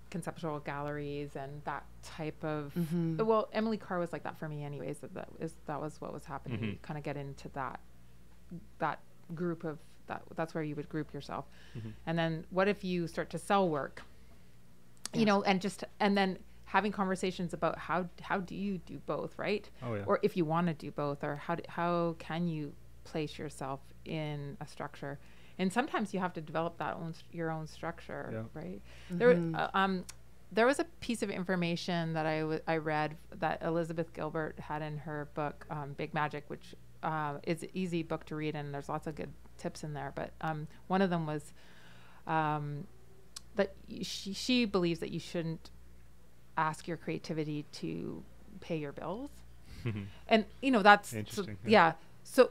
conceptual galleries and that type of. Well, Emily Carr was like that for me, anyways. That was what was happening. You kind of get into that group of that. That's where you would group yourself. And then, what if you start to sell work? You know, and then having conversations about how do you do both, right? Or if you want to do both, or how can you place yourself in a structure. And sometimes you have to develop that your own structure, yeah. right? Mm-hmm. There was a piece of information that I read that Elizabeth Gilbert had in her book, Big Magic, which is an easy book to read, and there's lots of good tips in there. But one of them was that she believes that you shouldn't ask your creativity to pay your bills. And, you know, that's interesting. So, yeah. So,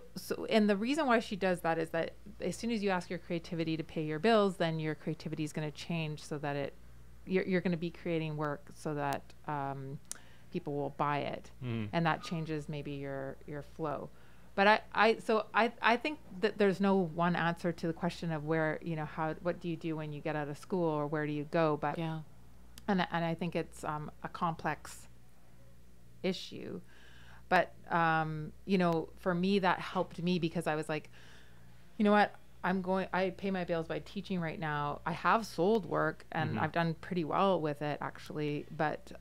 and the reason why she does that is that as soon as you ask your creativity to pay your bills, then your creativity is going to change so that you're going to be creating work so that people will buy it. Mm. And that changes maybe your flow. But I think that there's no one answer to the question of where, you know, what do you do when you get out of school or where do you go? But yeah. And I think it's a complex issue. But, you know, for me, that helped me because I was like, you know what, I pay my bills by teaching right now. I have sold work and mm-hmm. I've done pretty well with it actually. But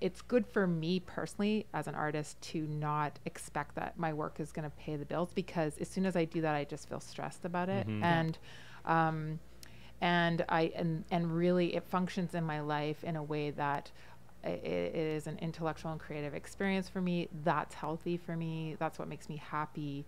it's good for me personally as an artist to not expect that my work is going to pay the bills, because as soon as I do that, I just feel stressed about it. Mm-hmm. And really it functions in my life in a way that it is an intellectual and creative experience for me. That's healthy for me. That's what makes me happy.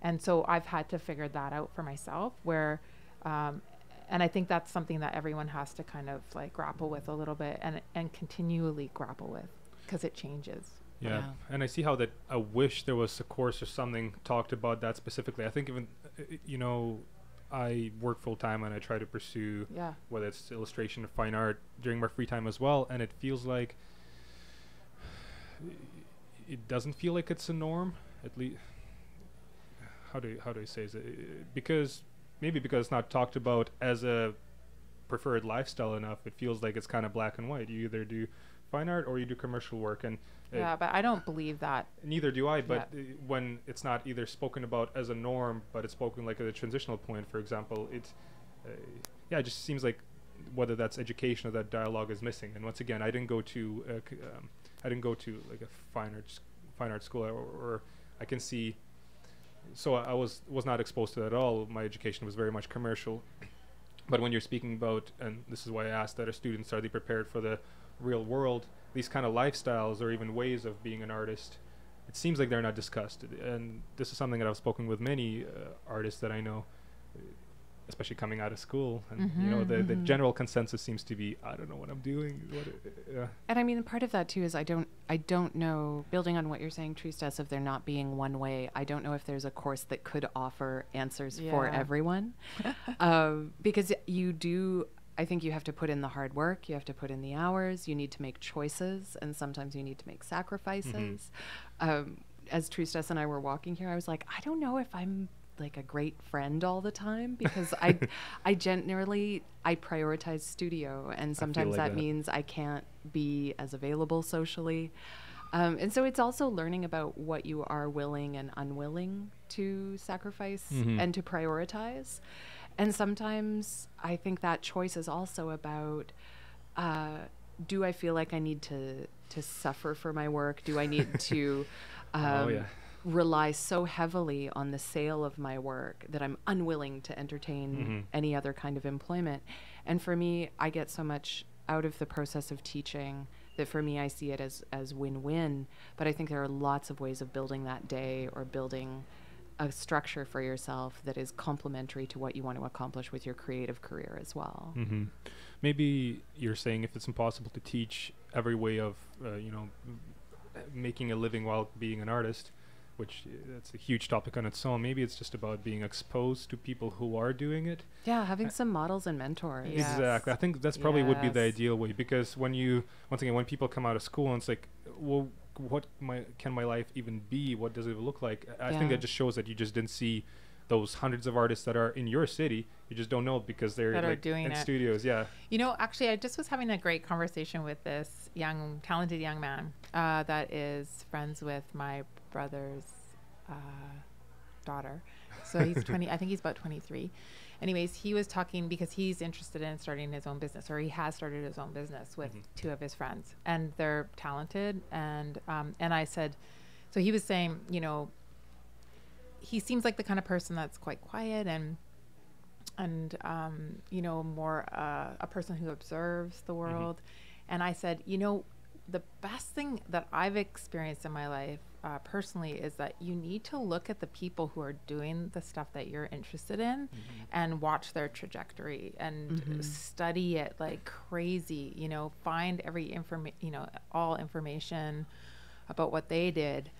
And so I've had to figure that out for myself, where, and I think that's something that everyone has to kind of like grapple with a little bit and continually grapple with, because it changes. Yeah. yeah. And I see how that, I wish there was a course or something talked about that specifically. I think even, you know, I work full time and I try to pursue yeah. whether it's illustration or fine art during my free time as well. And it feels like it doesn't feel like it's a norm. At least, how do I say is it? Because maybe because it's not talked about as a preferred lifestyle enough. It feels like it's kind of black and white. You either do fine art or you do commercial work. And yeah, but I don't believe that. Neither do I, but yeah. When it's not either spoken about as a norm, but it's spoken like at a transitional point, for example, yeah, it just seems like whether that's education or that dialogue is missing. And once again, I didn't go to like a fine art school, or I can see, so I was not exposed to that at all. My education was very much commercial. But when you're speaking about, and this is why I asked that, our students, are they prepared for the real world, these kind of lifestyles or even ways of being an artist? It seems like they're not discussed, and this is something that I've spoken with many artists that I know, especially coming out of school, and mm-hmm, you know, the general consensus seems to be, I don't know what I'm doing. And I mean, part of that too is I don't know, building on what you're saying, Tristesse, of there not being one way, I don't know if there's a course that could offer answers yeah. for everyone. Because you do, I think you have to put in the hard work, you have to put in the hours, you need to make choices, and sometimes you need to make sacrifices. Mm-hmm. As Tristesse and I were walking here, I was like, I don't know if I'm like a great friend all the time, because I generally, I prioritize studio, and sometimes like that means I can't be as available socially. And so it's also learning about what you are willing and unwilling to sacrifice mm-hmm. and to prioritize. And sometimes I think that choice is also about, do I feel like I need to suffer for my work? Do I need to rely so heavily on the sale of my work that I'm unwilling to entertain mm-hmm. any other kind of employment? And for me, I get so much out of the process of teaching that for me, I see it as win-win. But I think there are lots of ways of building that day or building a structure for yourself that is complementary to what you want to accomplish with your creative career as well. Mm-hmm. Maybe you're saying if it's impossible to teach every way of, you know, making a living while being an artist, which that's a huge topic on its own. Maybe it's just about being exposed to people who are doing it. Yeah, having some models and mentors. Yes. Exactly. I think that's probably would be the ideal way, because when you, once again, when people come out of school and it's like, well, what can my life even be? What does it look like? I think that just shows that you just didn't see those hundreds of artists that are in your city. You just don't know because they're like doing in it. Studios. Yeah. You know, actually, I just was having a great conversation with this talented young man that is friends with my brother's daughter. So he's 20. I think he's about 23. Anyways, he was talking because he's interested in starting his own business, or he has started his own business with mm-hmm. two of his friends, and they're talented. And I said, so he was saying, you know, he seems like the kind of person that's quite quiet and you know, more a person who observes the world. Mm-hmm. And I said, you know, the best thing that I've experienced in my life personally is that you need to look at the people who are doing the stuff that you're interested in, mm-hmm. and watch their trajectory and mm-hmm. study it like crazy, you know, find every information about what they did.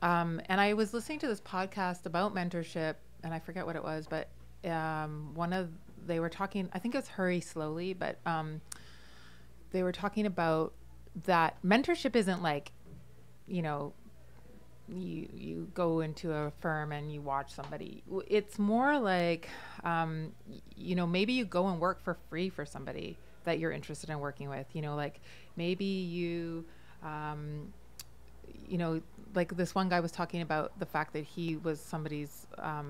And I was listening to this podcast about mentorship, and I forget what it was, but they were talking, I think it was Hurry Slowly, but they were talking about that mentorship isn't like, you know, you go into a firm and you watch somebody. It's more like, you know, maybe you go and work for free for somebody that you're interested in working with, you know, like maybe you, you know, like this one guy was talking about the fact that he was somebody's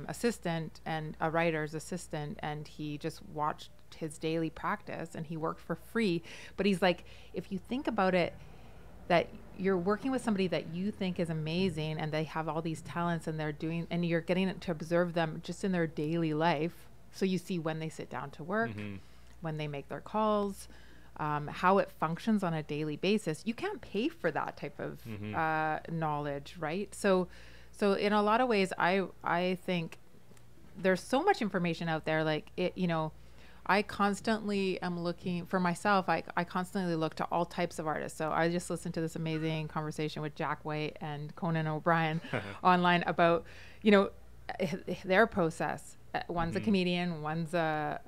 assistant and a writer's assistant, and he just watched his daily practice and he worked for free. But he's like, if you think about it, that you're working with somebody that you think is amazing and they have all these talents and they're doing, and you're getting to observe them just in their daily life. So you see when they sit down to work, mm-hmm. when they make their calls, how it functions on a daily basis. You can't pay for that type of mm-hmm. Knowledge, right? So in a lot of ways, I think there's so much information out there. Like, it, you know, I constantly am looking for myself. I constantly look to all types of artists. So I just listened to this amazing conversation with Jack White and Conan O'Brien online about, you know, their process. One's mm-hmm. a comedian, one's a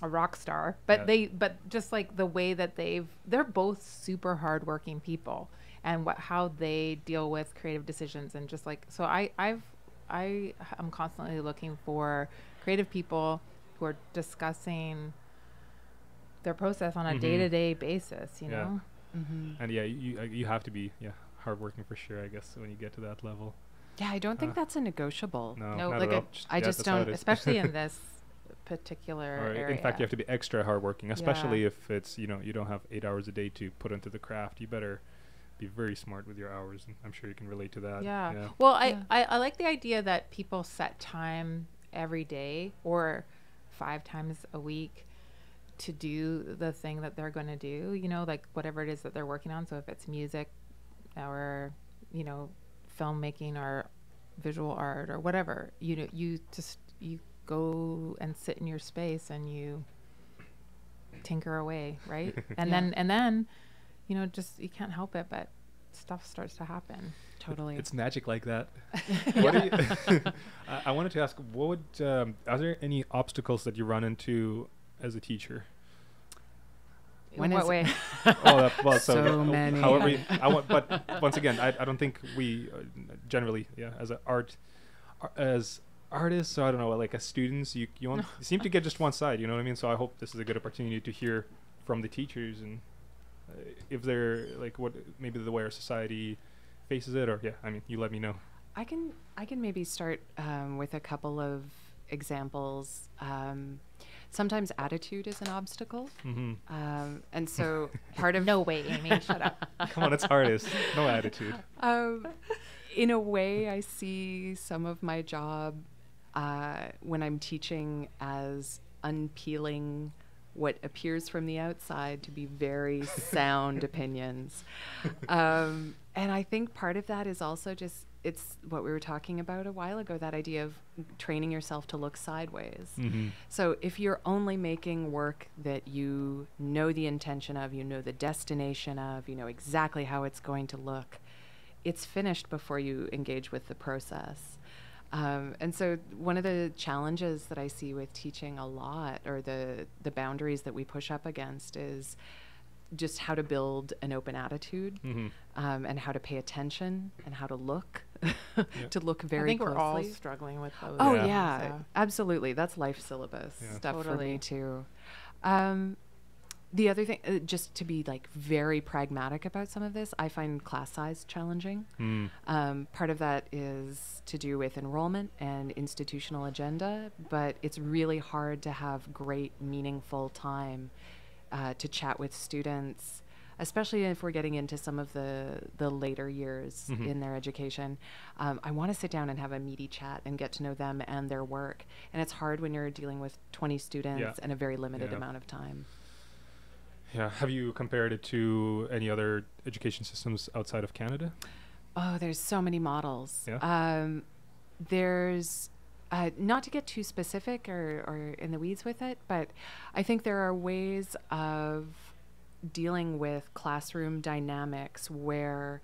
rock star, but yep. but just like the way that they're both super hardworking people, and how they deal with creative decisions, and just like, so I am constantly looking for creative people who are discussing their process on a mm-hmm. day-to-day basis, you yeah. know? Mm-hmm. And yeah, you have to be hardworking for sure, I guess, when you get to that level. Yeah, I don't think that's a negotiable. No, like I just don't, especially in this particular area. In fact, you have to be extra hardworking, especially if it's, you know, you don't have 8 hours a day to put into the craft. You better be very smart with your hours, and I'm sure you can relate to that. Yeah. Yeah. Well, I like the idea that people set time every day or 5 times a week to do the thing that they're going to do, you know, like whatever it is that they're working on. So if it's music or, you know, filmmaking or visual art or whatever, you know, you go and sit in your space and you tinker away, right? And then you know, just, you can't help it, but stuff starts to happen. Totally. It's magic like that. I wanted to ask, what would are there any obstacles that you run into as a teacher? In what way? Many. However, but once again, I don't think we generally, as artists, or I don't know, like as students, you only seem to get just one side. You know what I mean? So I hope this is a good opportunity to hear from the teachers, and if they're like, what maybe the way our society faces it, or I mean, you let me know. I can maybe start with a couple of examples. Sometimes attitude is an obstacle. Mm-hmm. And so part of... No way, Aimée, shut up. Come on, it's artists. No attitude. In a way, I see some of my job when I'm teaching as unpeeling what appears from the outside to be very sound opinions. And I think part of that is also just, it's what we were talking about a while ago, that idea of training yourself to look sideways. Mm-hmm. So if you're only making work that you know the intention of, you know the destination of, you know exactly how it's going to look, it's finished before you engage with the process. And so one of the challenges that I see with teaching a lot, or the boundaries that we push up against, is just how to build an open attitude, mm-hmm. And how to pay attention, and how to look, to look very closely. I think we're all struggling with those. Oh yeah, so. Absolutely. That's life syllabus stuff for me too. The other thing, just to be like very pragmatic about some of this, I find class size challenging. Mm. Part of that is to do with enrollment and institutional agenda, but it's really hard to have great, meaningful time to chat with students especially if we're getting into some of the later years mm-hmm. in their education. I want to sit down and have a meaty chat and get to know them and their work. And it's hard when you're dealing with 20 students yeah. and a very limited yeah. amount of time. Yeah. Have you compared it to any other education systems outside of Canada? Oh, there's so many models. Yeah. There's... not to get too specific or in the weeds with it, but I think there are ways of dealing with classroom dynamics where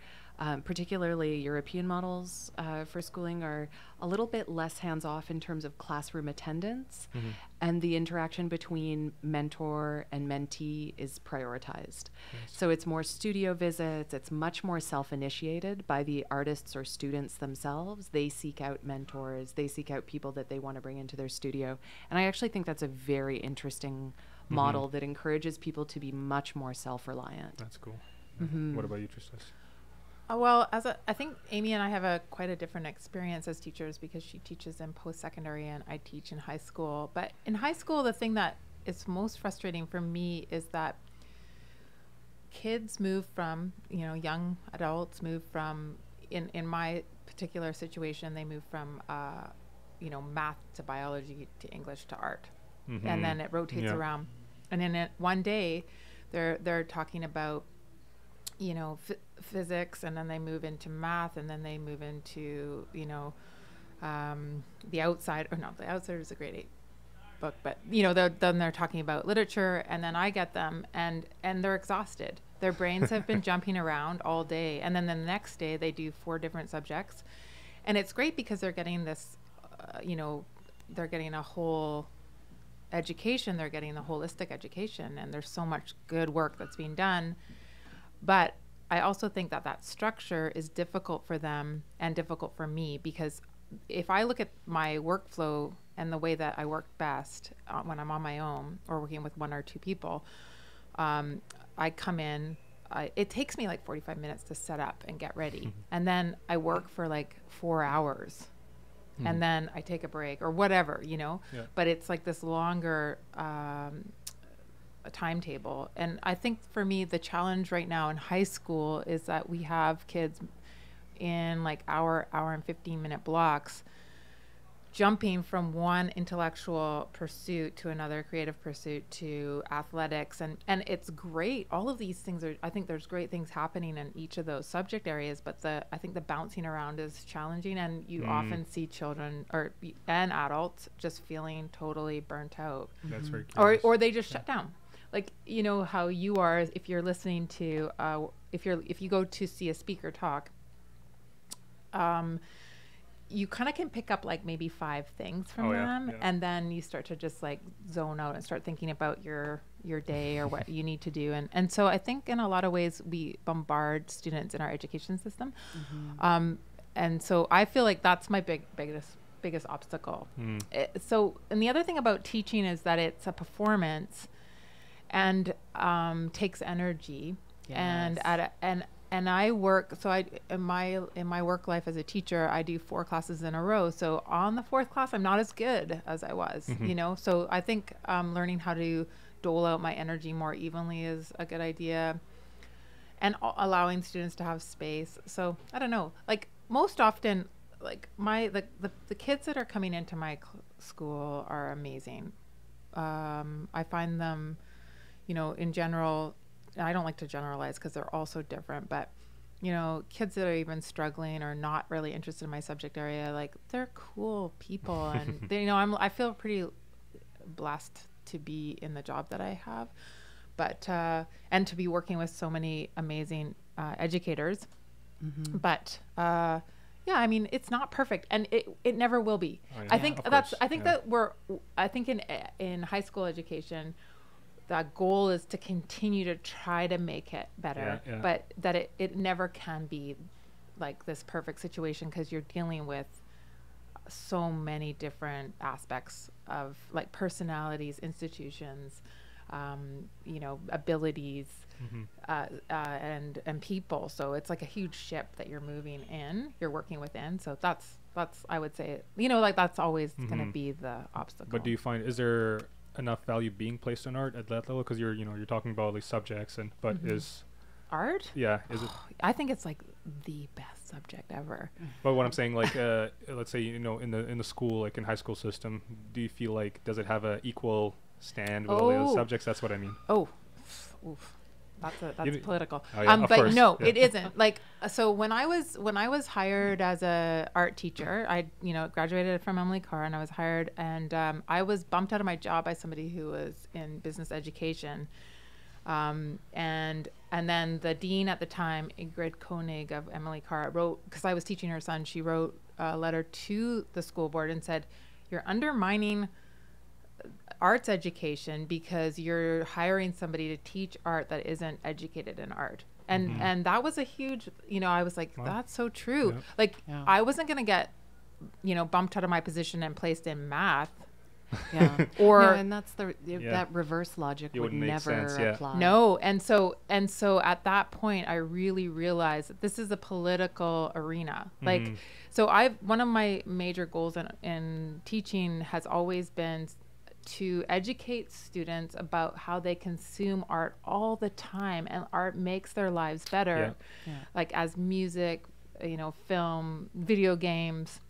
particularly European models for schooling are a little bit less hands-off in terms of classroom attendance, mm-hmm. and the interaction between mentor and mentee is prioritized. Nice. So it's more studio visits, it's much more self-initiated by the artists or students themselves. They seek out mentors, they seek out people that they want to bring into their studio. And I actually think that's a very interesting mm-hmm. model that encourages people to be much more self-reliant. That's cool. Mm-hmm. What about you, Tristesse? Well, I think Aimée and I have quite a different experience as teachers, because she teaches in post-secondary and I teach in high school. But in high school, the thing that is most frustrating for me is that kids move from, you know, young adults move from, in my particular situation, they move from, you know, math to biology to English to art. Mm-hmm. And then it rotates yeah. around. And then one day, they're talking about, you know, physics, and then they move into math, and then they move into, you know, The Outsider, or not, The Outsider is a grade 8 book, but, you know, then they're talking about literature, and then I get them, and they're exhausted. Their brains have been jumping around all day, and then the next day they do 4 different subjects, and it's great because they're getting this, you know, they're getting a whole education, they're getting the holistic education, and there's so much good work that's being done. But I also think that that structure is difficult for them and difficult for me, because if I look at my workflow and the way that I work best when I'm on my own or working with 1 or 2 people, I come in, it takes me like 45 minutes to set up and get ready. And then I work for like 4 hours and then I take a break or whatever, you know, yeah. but it's like this longer, a timetable. And I think for me the challenge right now in high school is that we have kids in like hour and 15-minute blocks jumping from one intellectual pursuit to another creative pursuit to athletics, and it's great, all of these things are, I think there's great things happening in each of those subject areas, but I think the bouncing around is challenging, and you often see children and adults just feeling totally burnt out. That's very curious. Or they just yeah. shut down. Like, you know how you are if you're listening to if you go to see a speaker talk, you kind of can pick up like maybe 5 things from them, yeah, yeah. and then you start to just like zone out and start thinking about your day or what you need to do. And so I think in a lot of ways we bombard students in our education system. Mm-hmm. And so I feel like that's my biggest obstacle. Mm. And the other thing about teaching is that it's a performance and takes energy. Yes. And I work, so in my work life as a teacher, I do 4 classes in a row. So on the 4th class, I'm not as good as I was, mm-hmm. you know? So I think learning how to dole out my energy more evenly is a good idea, and allowing students to have space. So I don't know, like most often, like the kids that are coming into my school are amazing. I find them, you know, in general, I don't like to generalize because they're all so different, but, you know, kids that are even struggling or not really interested in my subject area, like, they're cool people. And, you know, I feel pretty blessed to be in the job that I have, but, and to be working with so many amazing educators. Mm-hmm. But, yeah, I mean, it's not perfect, and it never will be. Oh, yeah. I think in high school education, the goal is to continue to try to make it better, yeah, yeah. but that it never can be like this perfect situation, because you're dealing with so many different aspects of like personalities, institutions, you know, abilities, mm-hmm. and people. So it's like a huge ship that you're moving in, you're working within. So that's I would say, you know, like that's always mm-hmm. going to be the obstacle. But do you find, is there enough value being placed on art at that level? Because you're talking about all these subjects, but mm-hmm. is art? Yeah. Is it? I think it's like the best subject ever. But what I'm saying, like, let's say, you know, in the school, like in high school system, do you feel like, does it have an equal stand with all the other subjects? That's what I mean. Oh, oof. That's political. Oh, yeah, but course. No, yeah. It isn't. Like, so when I was hired as a art teacher, I, you know, graduated from Emily Carr and I was hired, and I was bumped out of my job by somebody who was in business education. And then the dean at the time, Ingrid Koenig of Emily Carr, wrote, because I was teaching her son, she wrote a letter to the school board and said, "You're undermining arts education because you're hiring somebody to teach art that isn't educated in art." And mm-hmm. and that was a huge, you know, I was like, wow, that's so true. Yep. Like, yeah. I wasn't going to get, you know, bumped out of my position and placed in math. Yeah. Or no, and that's the that reverse logic would never apply. Yeah. No, and so at that point I really realized that this is a political arena. Mm-hmm. Like, so one of my major goals in teaching has always been to educate students about how they consume art all the time, and art makes their lives better. Yeah. Yeah. Like, as music, you know, film, video games,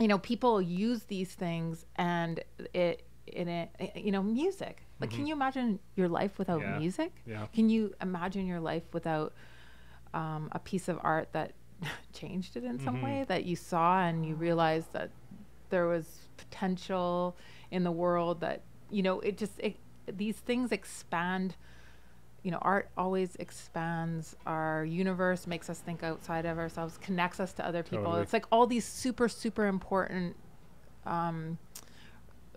you know, people use these things, and it you know, music. Like, mm-hmm. Can you imagine your life without music? Yeah. Can you imagine your life without a piece of art that changed it in mm-hmm. some way, that you saw and you realized that there was potential in the world, that, you know, these things expand, you know, art always expands our universe, makes us think outside of ourselves, connects us to other people. Totally. It's like all these super, super important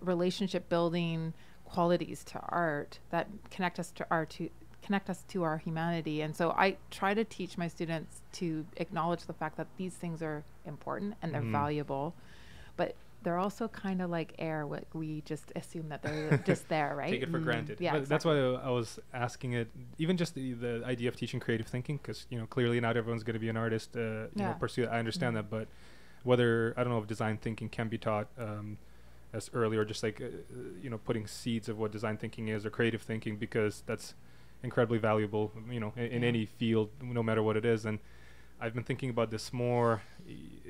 relationship building qualities to art that connect us to our humanity. And so I try to teach my students to acknowledge the fact that these things are important and they're valuable, but they're also kind of like air. We just assume that they're just there, right? Take it for granted. Yeah, exactly. That's why I was asking it. Even just the idea of teaching creative thinking, because, you know, clearly not everyone's going to be an artist. You know, pursue. I understand that, but whether, I don't know if design thinking can be taught as early, or just like you know, putting seeds of what design thinking is, or creative thinking, because that's incredibly valuable. You know, in any field, no matter what it is. And I've been thinking about this more, you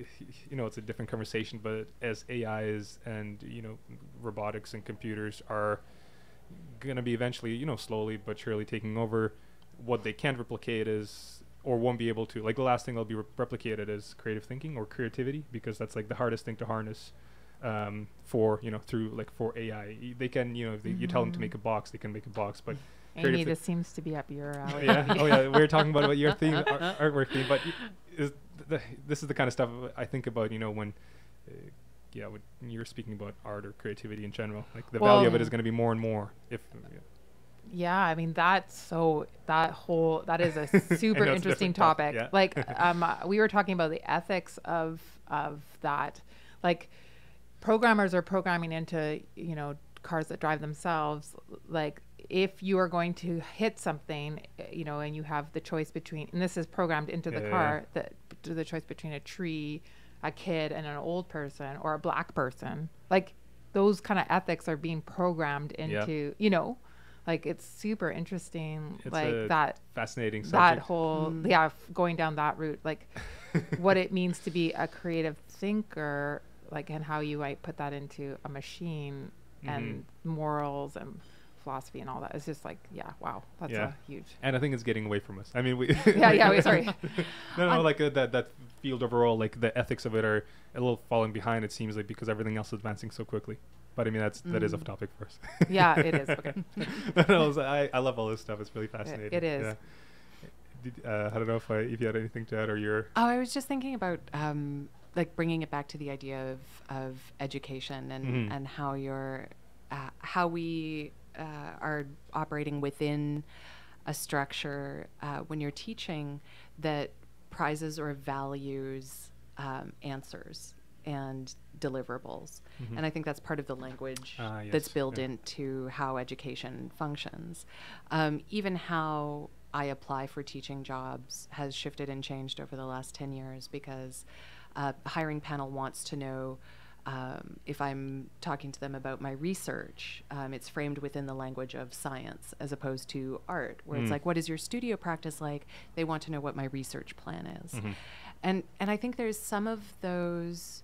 know, it's a different conversation, but as AIs and, you know, robotics and computers are going to be eventually, you know, slowly but surely taking over, what they can't replicate is, or won't be able to, like, the last thing that'll be replicated is creative thinking or creativity, because that's like the hardest thing to harness for AI. They can, you know, if you tell them to make a box, they can make a box, but... Amy, this seems to be up your alley. Yeah. Oh, yeah. We were talking about your theme, artwork theme, but this is the kind of stuff I think about, you know, when, when you're speaking about art or creativity in general. Like, the value of it is going to be more and more. Yeah, I mean, that is a super interesting topic. Yeah. Like, we were talking about the ethics of that. Like, programmers are programming into, you know, cars that drive themselves. Like, if you are going to hit something, you know, and you have the choice between, and this is programmed into the car, the choice between a tree, a kid, and an old person, or a black person, like, those kind of ethics are being programmed into, you know, like, it's super interesting. It's like that fascinating subject. That whole, going down that route, like what it means to be a creative thinker, like, and how you might put that into a machine and morals and philosophy and all that. It's just like, wow, that's a huge. And I think it's getting away from us. I mean, we wait, sorry. no, like that field overall, like the ethics of it are a little falling behind, it seems like, because everything else is advancing so quickly. But I mean, that is off topic for us. Yeah, it is. Okay. I love all this stuff. It's really fascinating. It is. Yeah. I don't know if you had anything to add, or your. Oh, I was just thinking about like bringing it back to the idea of education and and how you're how we. Are operating within a structure when you're teaching that prizes or values answers and deliverables. Mm-hmm. And I think that's part of the language that's built into how education functions. Even how I apply for teaching jobs has shifted and changed over the last 10 years, because hiring panel wants to know if I'm talking to them about my research, it's framed within the language of science as opposed to art, where it's like, what is your studio practice like? They want to know what my research plan is. And I think there's some of those,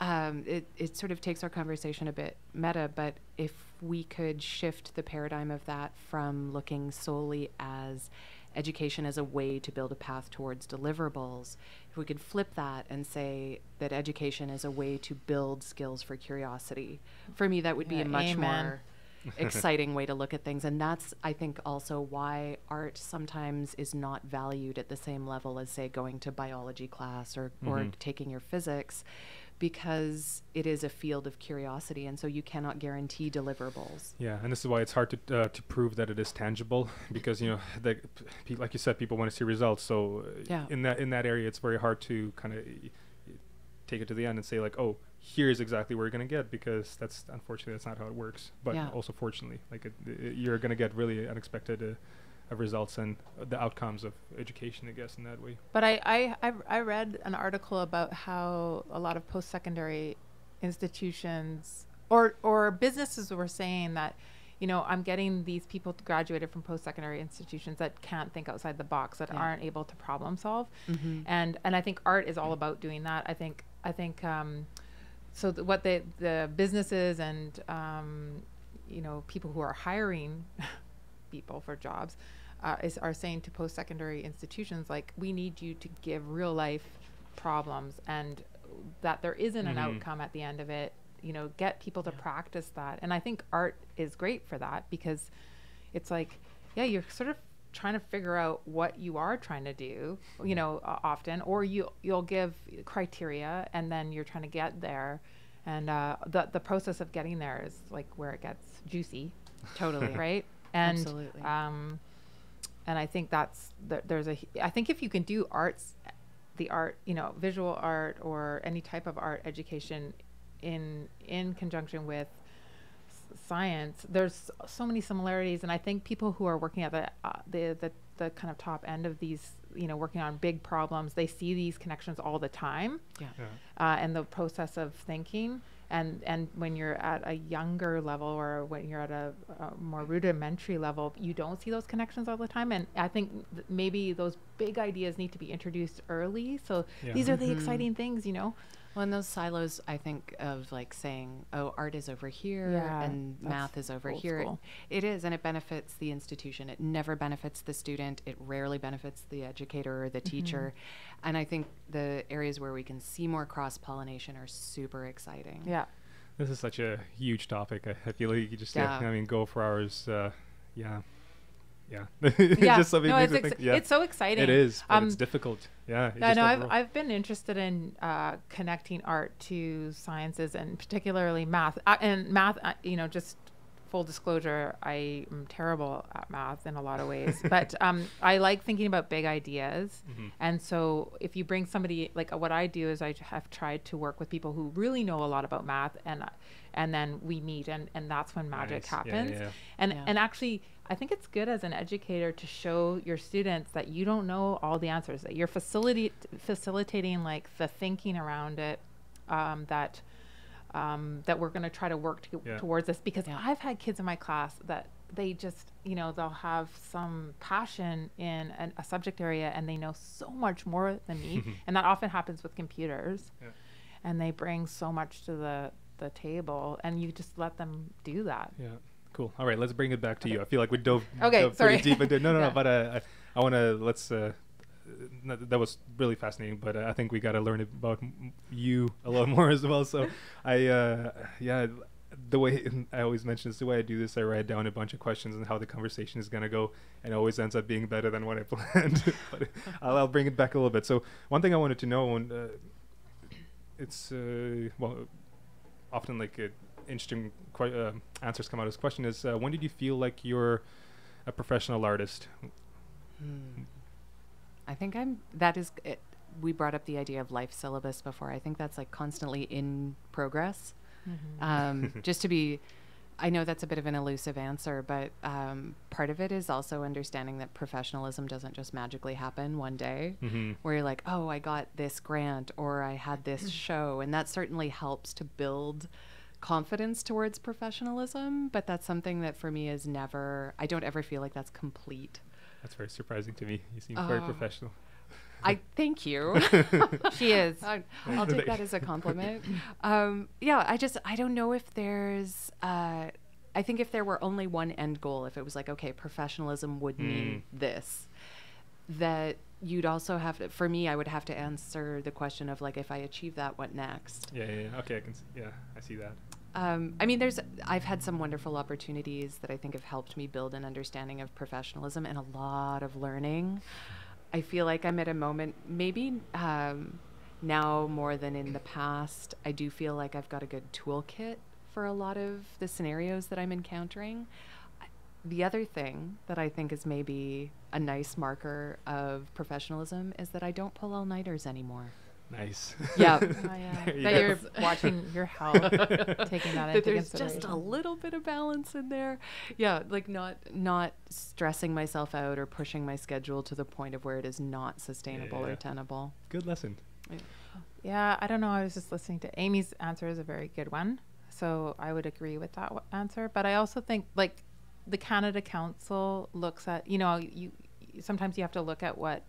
it sort of takes our conversation a bit meta, but if we could shift the paradigm of that from looking solely as education as a way to build a path towards deliverables, if we could flip that and say that education is a way to build skills for curiosity, for me that would be a much more exciting way to look at things. And that's, I think, also why art sometimes is not valued at the same level as, say, going to biology class or taking your physics, because it is a field of curiosity, and so you cannot guarantee deliverables. Yeah, and this is why it's hard to prove that it is tangible, because, you know, like you said, people want to see results. So in that area, it's very hard to kind of take it to the end and say, like, oh, here's exactly where you're going to get, because that's, unfortunately, that's not how it works. But also fortunately, like, you're going to get really unexpected of results and the outcomes of education, I guess, in that way. But I read an article about how a lot of post-secondary institutions or businesses were saying that, you know, I'm getting these people graduated from post-secondary institutions that can't think outside the box, that aren't able to problem solve. And I think art is all about doing that. So what the businesses and, you know, people who are hiring people for jobs are saying to post-secondary institutions, like, we need you to give real life problems, and that there isn't an outcome at the end of it, you know, get people to practice that. And I think art is great for that, because it's like, yeah, you're sort of trying to figure out what you are trying to do, you know, often, or you'll give criteria and then you're trying to get there. And the process of getting there is like where it gets juicy. Totally. Right? And, absolutely. And I think that's, I think if you can do the art, you know, visual art or any type of art education in conjunction with science, there's so many similarities. And I think people who are working at the kind of top end of these, you know, working on big problems, they see these connections all the time. And the process of thinking. And when you're at a younger level, or when you're at a more rudimentary level, you don't see those connections all the time. And I think maybe those big ideas need to be introduced early. So these are the exciting things, you know. Well, in those silos, I think of like saying, oh, art is over here and math is over here. It is, and it benefits the institution. It never benefits the student. It rarely benefits the educator or the teacher. And I think the areas where we can see more cross-pollination are super exciting. Yeah. This is such a huge topic. I feel like you just, I mean, go for hours. Just something no, it's so exciting. It is, but it's difficult. Yeah. I've been interested in connecting art to sciences, and particularly math. You know, just full disclosure, I am terrible at math in a lot of ways, but I like thinking about big ideas. And so if you bring somebody, like what I do is I have tried to work with people who really know a lot about math, and then we meet, and that's when magic happens. And actually, I think it's good as an educator to show your students that you don't know all the answers, that you're facilitating like the thinking around it, that we're going to try to work towards this, because I've had kids in my class that they just, you know, they'll have some passion in a subject area and they know so much more than me. And that often happens with computers, and they bring so much to the table, and you just let them do that. Yeah. Cool. All right, let's bring it back to you. I feel like we dove pretty deep into it. No, but I want to, that was really fascinating, but I think we got to learn about you a lot more as well. So the way I always mention this, the way I do this, I write down a bunch of questions and how the conversation is going to go, and it always ends up being better than what I planned. But I'll bring it back a little bit. So one thing I wanted to know, and often like interesting answers come out of this question is, when did you feel like you're a professional artist? I think that is it. We brought up the idea of life syllabus before. I think that's like constantly in progress. Just to be I know that's a bit of an elusive answer, but part of it is also understanding that professionalism doesn't just magically happen one day, mm-hmm. where you're like, oh, I got this grant or I had this show. And that certainly helps to build confidence towards professionalism. But that's something that for me is never, I don't ever feel like that's complete. That's very surprising to me. You seem very professional. Thank you. She is. I'll take that as a compliment. Yeah, I don't know if there's, I think if there were only one end goal, if it was like, okay, professionalism would mean this, that you'd also have to, for me, I would have to answer the question of like, if I achieve that, what next? Yeah. Okay, I see that. I mean, I've had some wonderful opportunities that I think have helped me build an understanding of professionalism and a lot of learning. I feel like I'm at a moment, maybe now more than in the past, I do feel like I've got a good toolkit for a lot of the scenarios that I'm encountering. The other thing that I think is maybe a nice marker of professionalism is that I don't pull all-nighters anymore. Nice. Yeah. That you're watching your health, taking that into there's just a little bit of balance in there. Yeah, like not stressing myself out or pushing my schedule to the point of where it is not sustainable or tenable. Good lesson. Yeah, I don't know. I was just listening to Amy's answer is a very good one. So I would agree with that answer. But I also think like the Canada Council looks at, you know, sometimes you have to look at what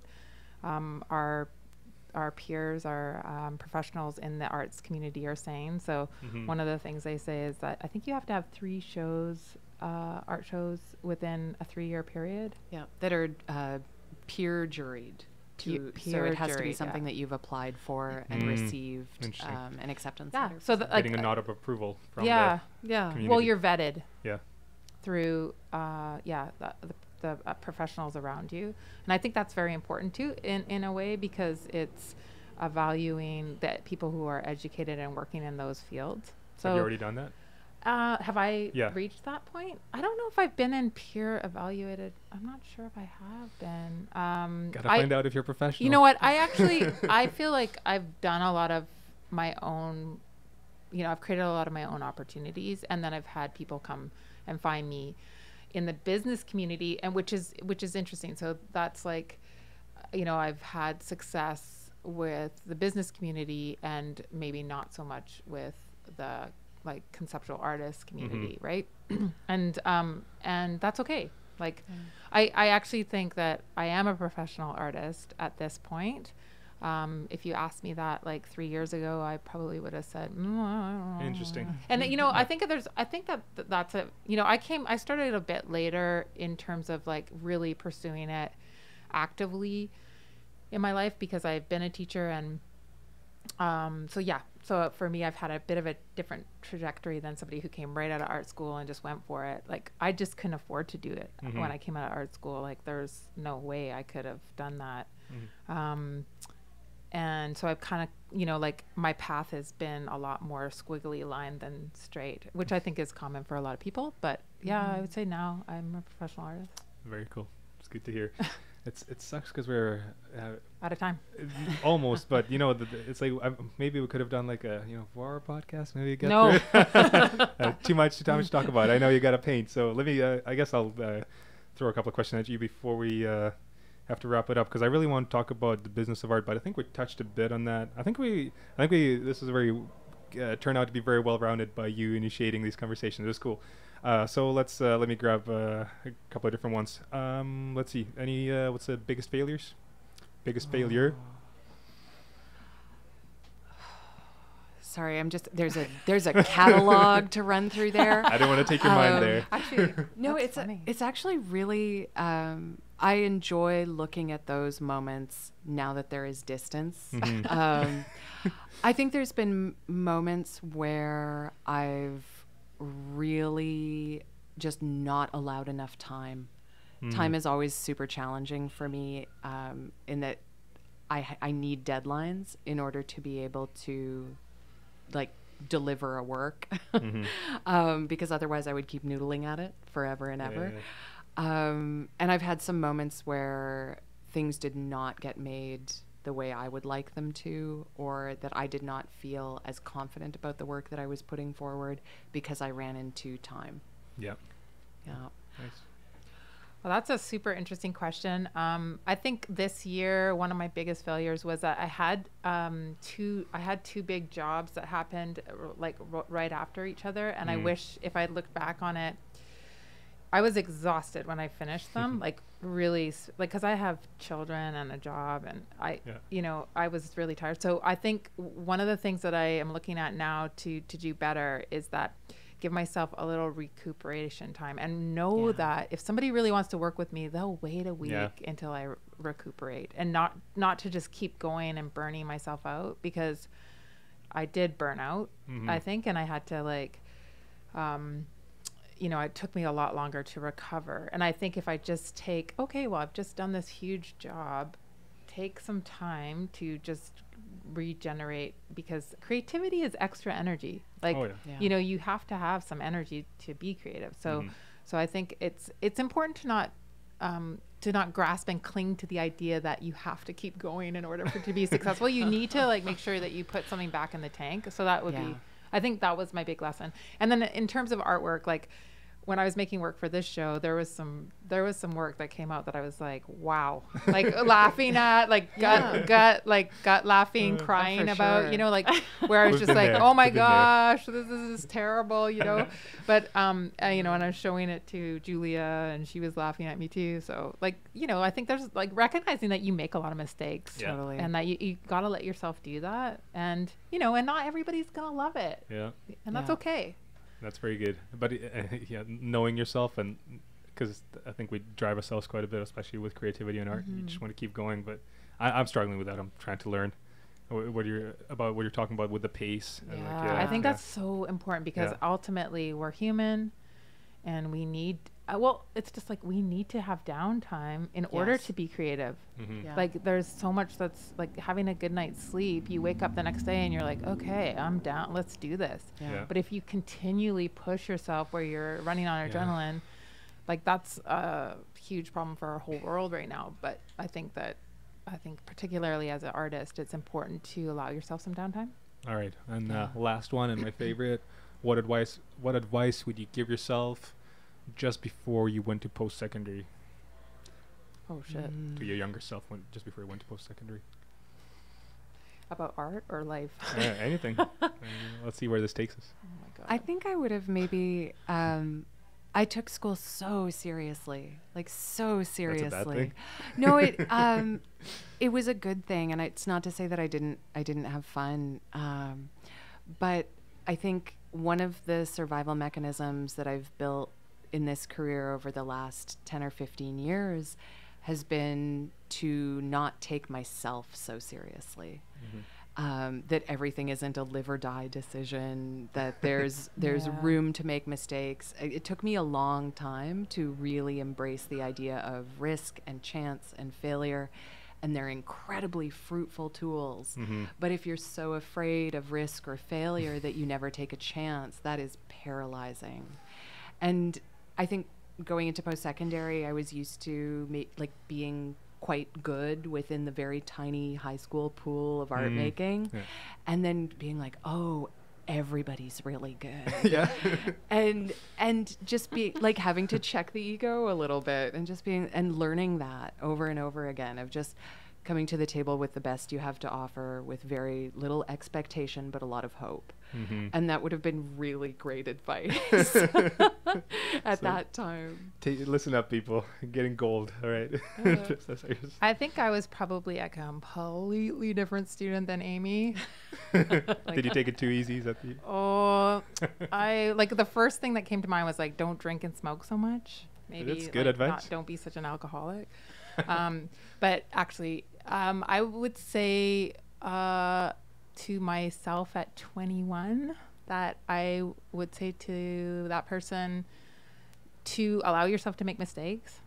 our peers, our professionals in the arts community are saying. So one of the things they say is that I think you have to have 3 shows, art shows within a 3-year period. Yeah, that are peer juried. So it has to be something that you've applied for and received an acceptance letter. Yeah. So getting a nod of approval from the community. Well, you're vetted. Yeah. Through, the professionals around you. And I think that's very important too in a way, because it's valuing that people who are educated and working in those fields. So have you already done that? Have I reached that point? I don't know if I've been in peer evaluated. I'm not sure if I have been. Gotta find out if you're professional. You know what? I actually, I feel like I've done a lot of my own, you know, I've created a lot of my own opportunities, and then I've had people come and find me in the business community, and which is interesting. So that's like, you know, I've had success with the business community and maybe not so much with the like conceptual artist community, right? And that's okay. Like I actually think that I am a professional artist at this point. If you asked me that like 3 years ago, I probably would have said, interesting. And you know, I think that's a, you know, I started a bit later in terms of like really pursuing it actively in my life, because I've been a teacher, and, so for me, I've had a bit of a different trajectory than somebody who came right out of art school and just went for it. Like I just couldn't afford to do it when I came out of art school. Like there's no way I could have done that. And so I've kind of, you know, like my path has been a lot more squiggly lined than straight, which I think is common for a lot of people. But yeah, I would say now I'm a professional artist. Very cool. It's good to hear. It sucks because we're out of time. Almost, but you know, it's like maybe we could have done like a, you know, 4-hour podcast. Maybe you got too much to talk about. I know you got to paint, so let me. I guess I'll throw a couple of questions at you before we. Have to wrap it up, because I really want to talk about the business of art, but I think we touched a bit on that. I think this is very turned out to be very well rounded by you initiating these conversations. It was cool. So let's let me grab a couple of different ones. Let's see. Any what's the biggest failures? Biggest failure. Sorry, I'm just there's a catalog to run through there. I don't want to take your mind there. Actually, no, it's actually really. I enjoy looking at those moments now that there is distance. I think there's been moments where I've really just not allowed enough time. Time is always super challenging for me in that I need deadlines in order to be able to like deliver a work because otherwise I would keep noodling at it forever and ever. And I've had some moments where things did not get made the way I would like them to, or that I did not feel as confident about the work that I was putting forward because I ran into time. Yeah. Yeah. Nice. Well, that's a super interesting question. I think this year one of my biggest failures was that I had two big jobs that happened right after each other, and I wish, if I looked back on it, I was exhausted when I finished them, like really, like, because I have children and a job, and I was really tired. So I think one of the things that I am looking at now to do better is that give myself a little recuperation time, and know that if somebody really wants to work with me, they'll wait a week until I recuperate, and not to just keep going and burning myself out, because I did burn out, I think, and I had to it took me a lot longer to recover. And I think if I just take, okay, well, I've just done this huge job, take some time to just regenerate, because creativity is extra energy. You have to have some energy to be creative. So, so I think it's important to not grasp and cling to the idea that you have to keep going in order to be successful. You need to make sure that you put something back in the tank. So that would be, I think that was my big lesson. And then in terms of artwork, when I was making work for this show, there was some work that came out that I was like, wow, laughing at, gut laughing, crying about, where I was just like, oh my gosh, this is terrible, But and I was showing it to Julia, and she was laughing at me too. So I think there's recognizing that you make a lot of mistakes, totally, and that you gotta let yourself do that, and and not everybody's gonna love it, and that's okay. That's very good. But knowing yourself, and because I think we drive ourselves quite a bit, especially with creativity and art. You just want to keep going, but I'm struggling with that. I'm trying to learn what you're talking about with the pace. Yeah, and I think that's so important, because ultimately we're human, and we need. It's just we need to have downtime in order to be creative. There's so much that's having a good night's sleep. You wake up the next day and you're like, okay, I'm down. Let's do this. But if you continually push yourself where you're running on adrenaline, that's a huge problem for our whole world right now. But I think particularly as an artist, it's important to allow yourself some downtime. All right. And last one, and my favorite, what advice would you give yourself just before you went to post-secondary? Oh shit. To your younger self, just before you went to post-secondary. About art or life? Anything. Let's see where this takes us. Oh my God. I think I would have maybe, I took school so seriously, so seriously. That's a bad thing. No, it was a good thing. And it's not to say that I didn't have fun. But I think one of the survival mechanisms that I've built in this career over the last 10 or 15 years has been to not take myself so seriously, that everything isn't a live or die decision, that there's room to make mistakes. It took me a long time to really embrace the idea of risk and chance and failure, and they're incredibly fruitful tools. But if you're so afraid of risk or failure that you never take a chance, that is paralyzing. And I think going into post-secondary, I was used to being quite good within the very tiny high school pool of art making, and then being like, oh, everybody's really good. And just be having to check the ego a little bit, and just being and learning that over and over again, of just coming to the table with the best you have to offer, with very little expectation but a lot of hope. And that would have been really great advice at that time. Listen up, people. Getting gold. All right. I think I was probably a completely different student than Amy. Did you take it too easy? Oh, the first thing that came to mind was don't drink and smoke so much. Maybe that's good advice. Don't be such an alcoholic. But actually, I would say, to myself at 21, that I would say to that person to allow yourself to make mistakes.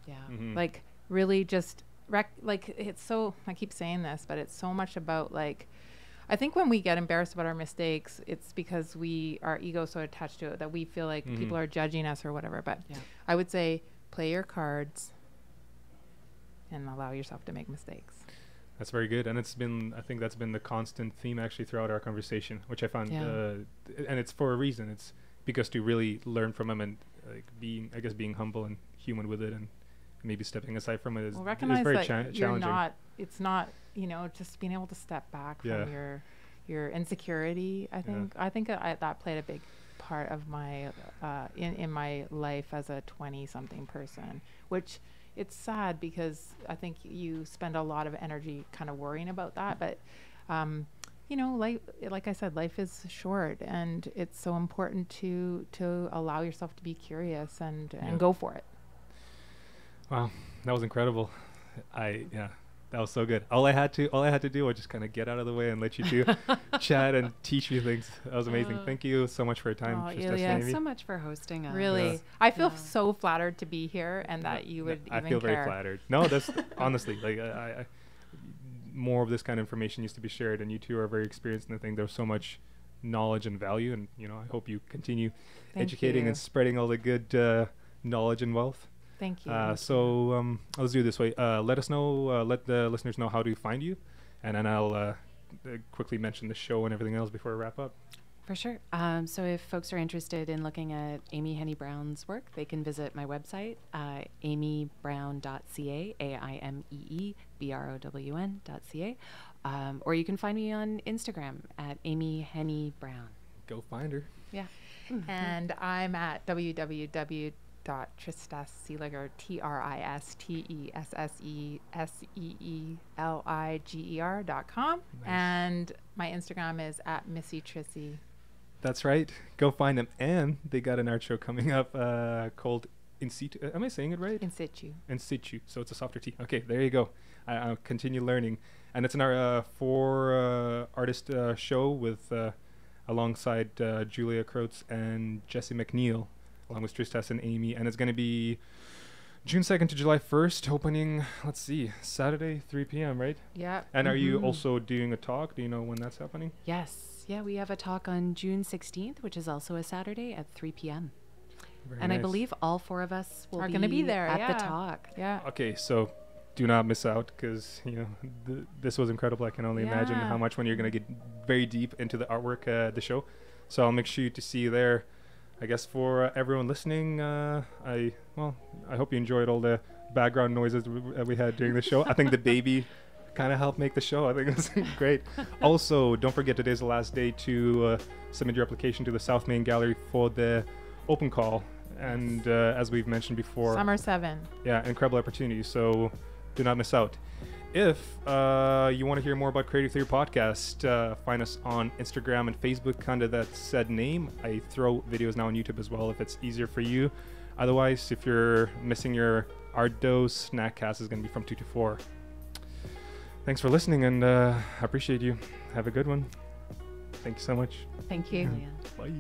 Really just it's so, I keep saying this, but it's so much about I think when we get embarrassed about our mistakes, it's because our ego is so attached to it that we feel like people are judging us or whatever. But I would say play your cards and allow yourself to make mistakes. That's very good. And it's been, I think that's been the constant theme actually throughout our conversation, which I found, and it's for a reason. It's because to really learn from them and like being, I guess, being humble and human with it and maybe stepping aside from it is, recognize very that challenging. You're not, it's not, you know, just being able to step back from your insecurity. I think, I think that played a big part of my, in my life as a 20 something person, which it's sad because I think you spend a lot of energy kind of worrying about that. But, you know, like I said, life is short and it's so important to allow yourself to be curious and go for it. Wow. That was incredible. That was so good. All I had to do was just kind of get out of the way and let you two chat and teach me things. That was amazing. Thank you so much for your time. Oh, Ilya, so much for hosting us. Really, I feel so flattered to be here and that you would. I feel very flattered. No, that's honestly like I more of this kind of information needs to be shared, and you two are very experienced in the thing. There's so much knowledge and value, and you know I hope you continue educating and spreading all the good knowledge and wealth. Thank you. So let's do it this way. Let us know, let the listeners know how to find you. And then I'll quickly mention the show and everything else before I wrap up. For sure. So if folks are interested in looking at Aimée Henny Brown's work, they can visit my website, aimeebrown.ca, aimeebrown.ca. Or you can find me on Instagram at Aimée Henny Brown. Go find her. Yeah. Mm-hmm. And I'm at www.tristesseseliger, tristesseseliger.com. Nice. And my Instagram is at Missy Trissy. That's right. Go find them. And they got an art show coming up called In Situ. Am I saying it right? In Situ. In Situ. So it's a softer tea. Okay, there you go. I'll continue learning. And it's an four-artist show with alongside Julia Kreutz and Jesse McNeil, along with Tristesse and Aimée, and it's going to be June 2nd to July 1st, opening, let's see, Saturday, 3 p.m., right? Yeah. And are you also doing a talk? Do you know when that's happening? Yes. Yeah, we have a talk on June 16th, which is also a Saturday at 3 p.m. And nice. I believe all four of us are going to be there at the talk. Yeah. Okay, so do not miss out because, you know, this was incredible. I can only imagine how much when you're going to get very deep into the artwork at the show. So I'll make sure to see you there. I guess for everyone listening, I hope you enjoyed all the background noises we had during the show. I think the baby kind of helped make the show. I think it was great. Also, don't forget today's the last day to submit your application to the South Main Gallery for the open call. And as we've mentioned before, Summer 7. Yeah, incredible opportunity. So do not miss out. If you want to hear more about Creative Theory Podcast, find us on Instagram and Facebook under that said name. I throw videos now on YouTube as well if it's easier for you. Otherwise, if you're missing your art dose, Snackcast is going to be from 2 to 4. Thanks for listening, and I appreciate you. Have a good one. Thank you so much. Thank you. Bye.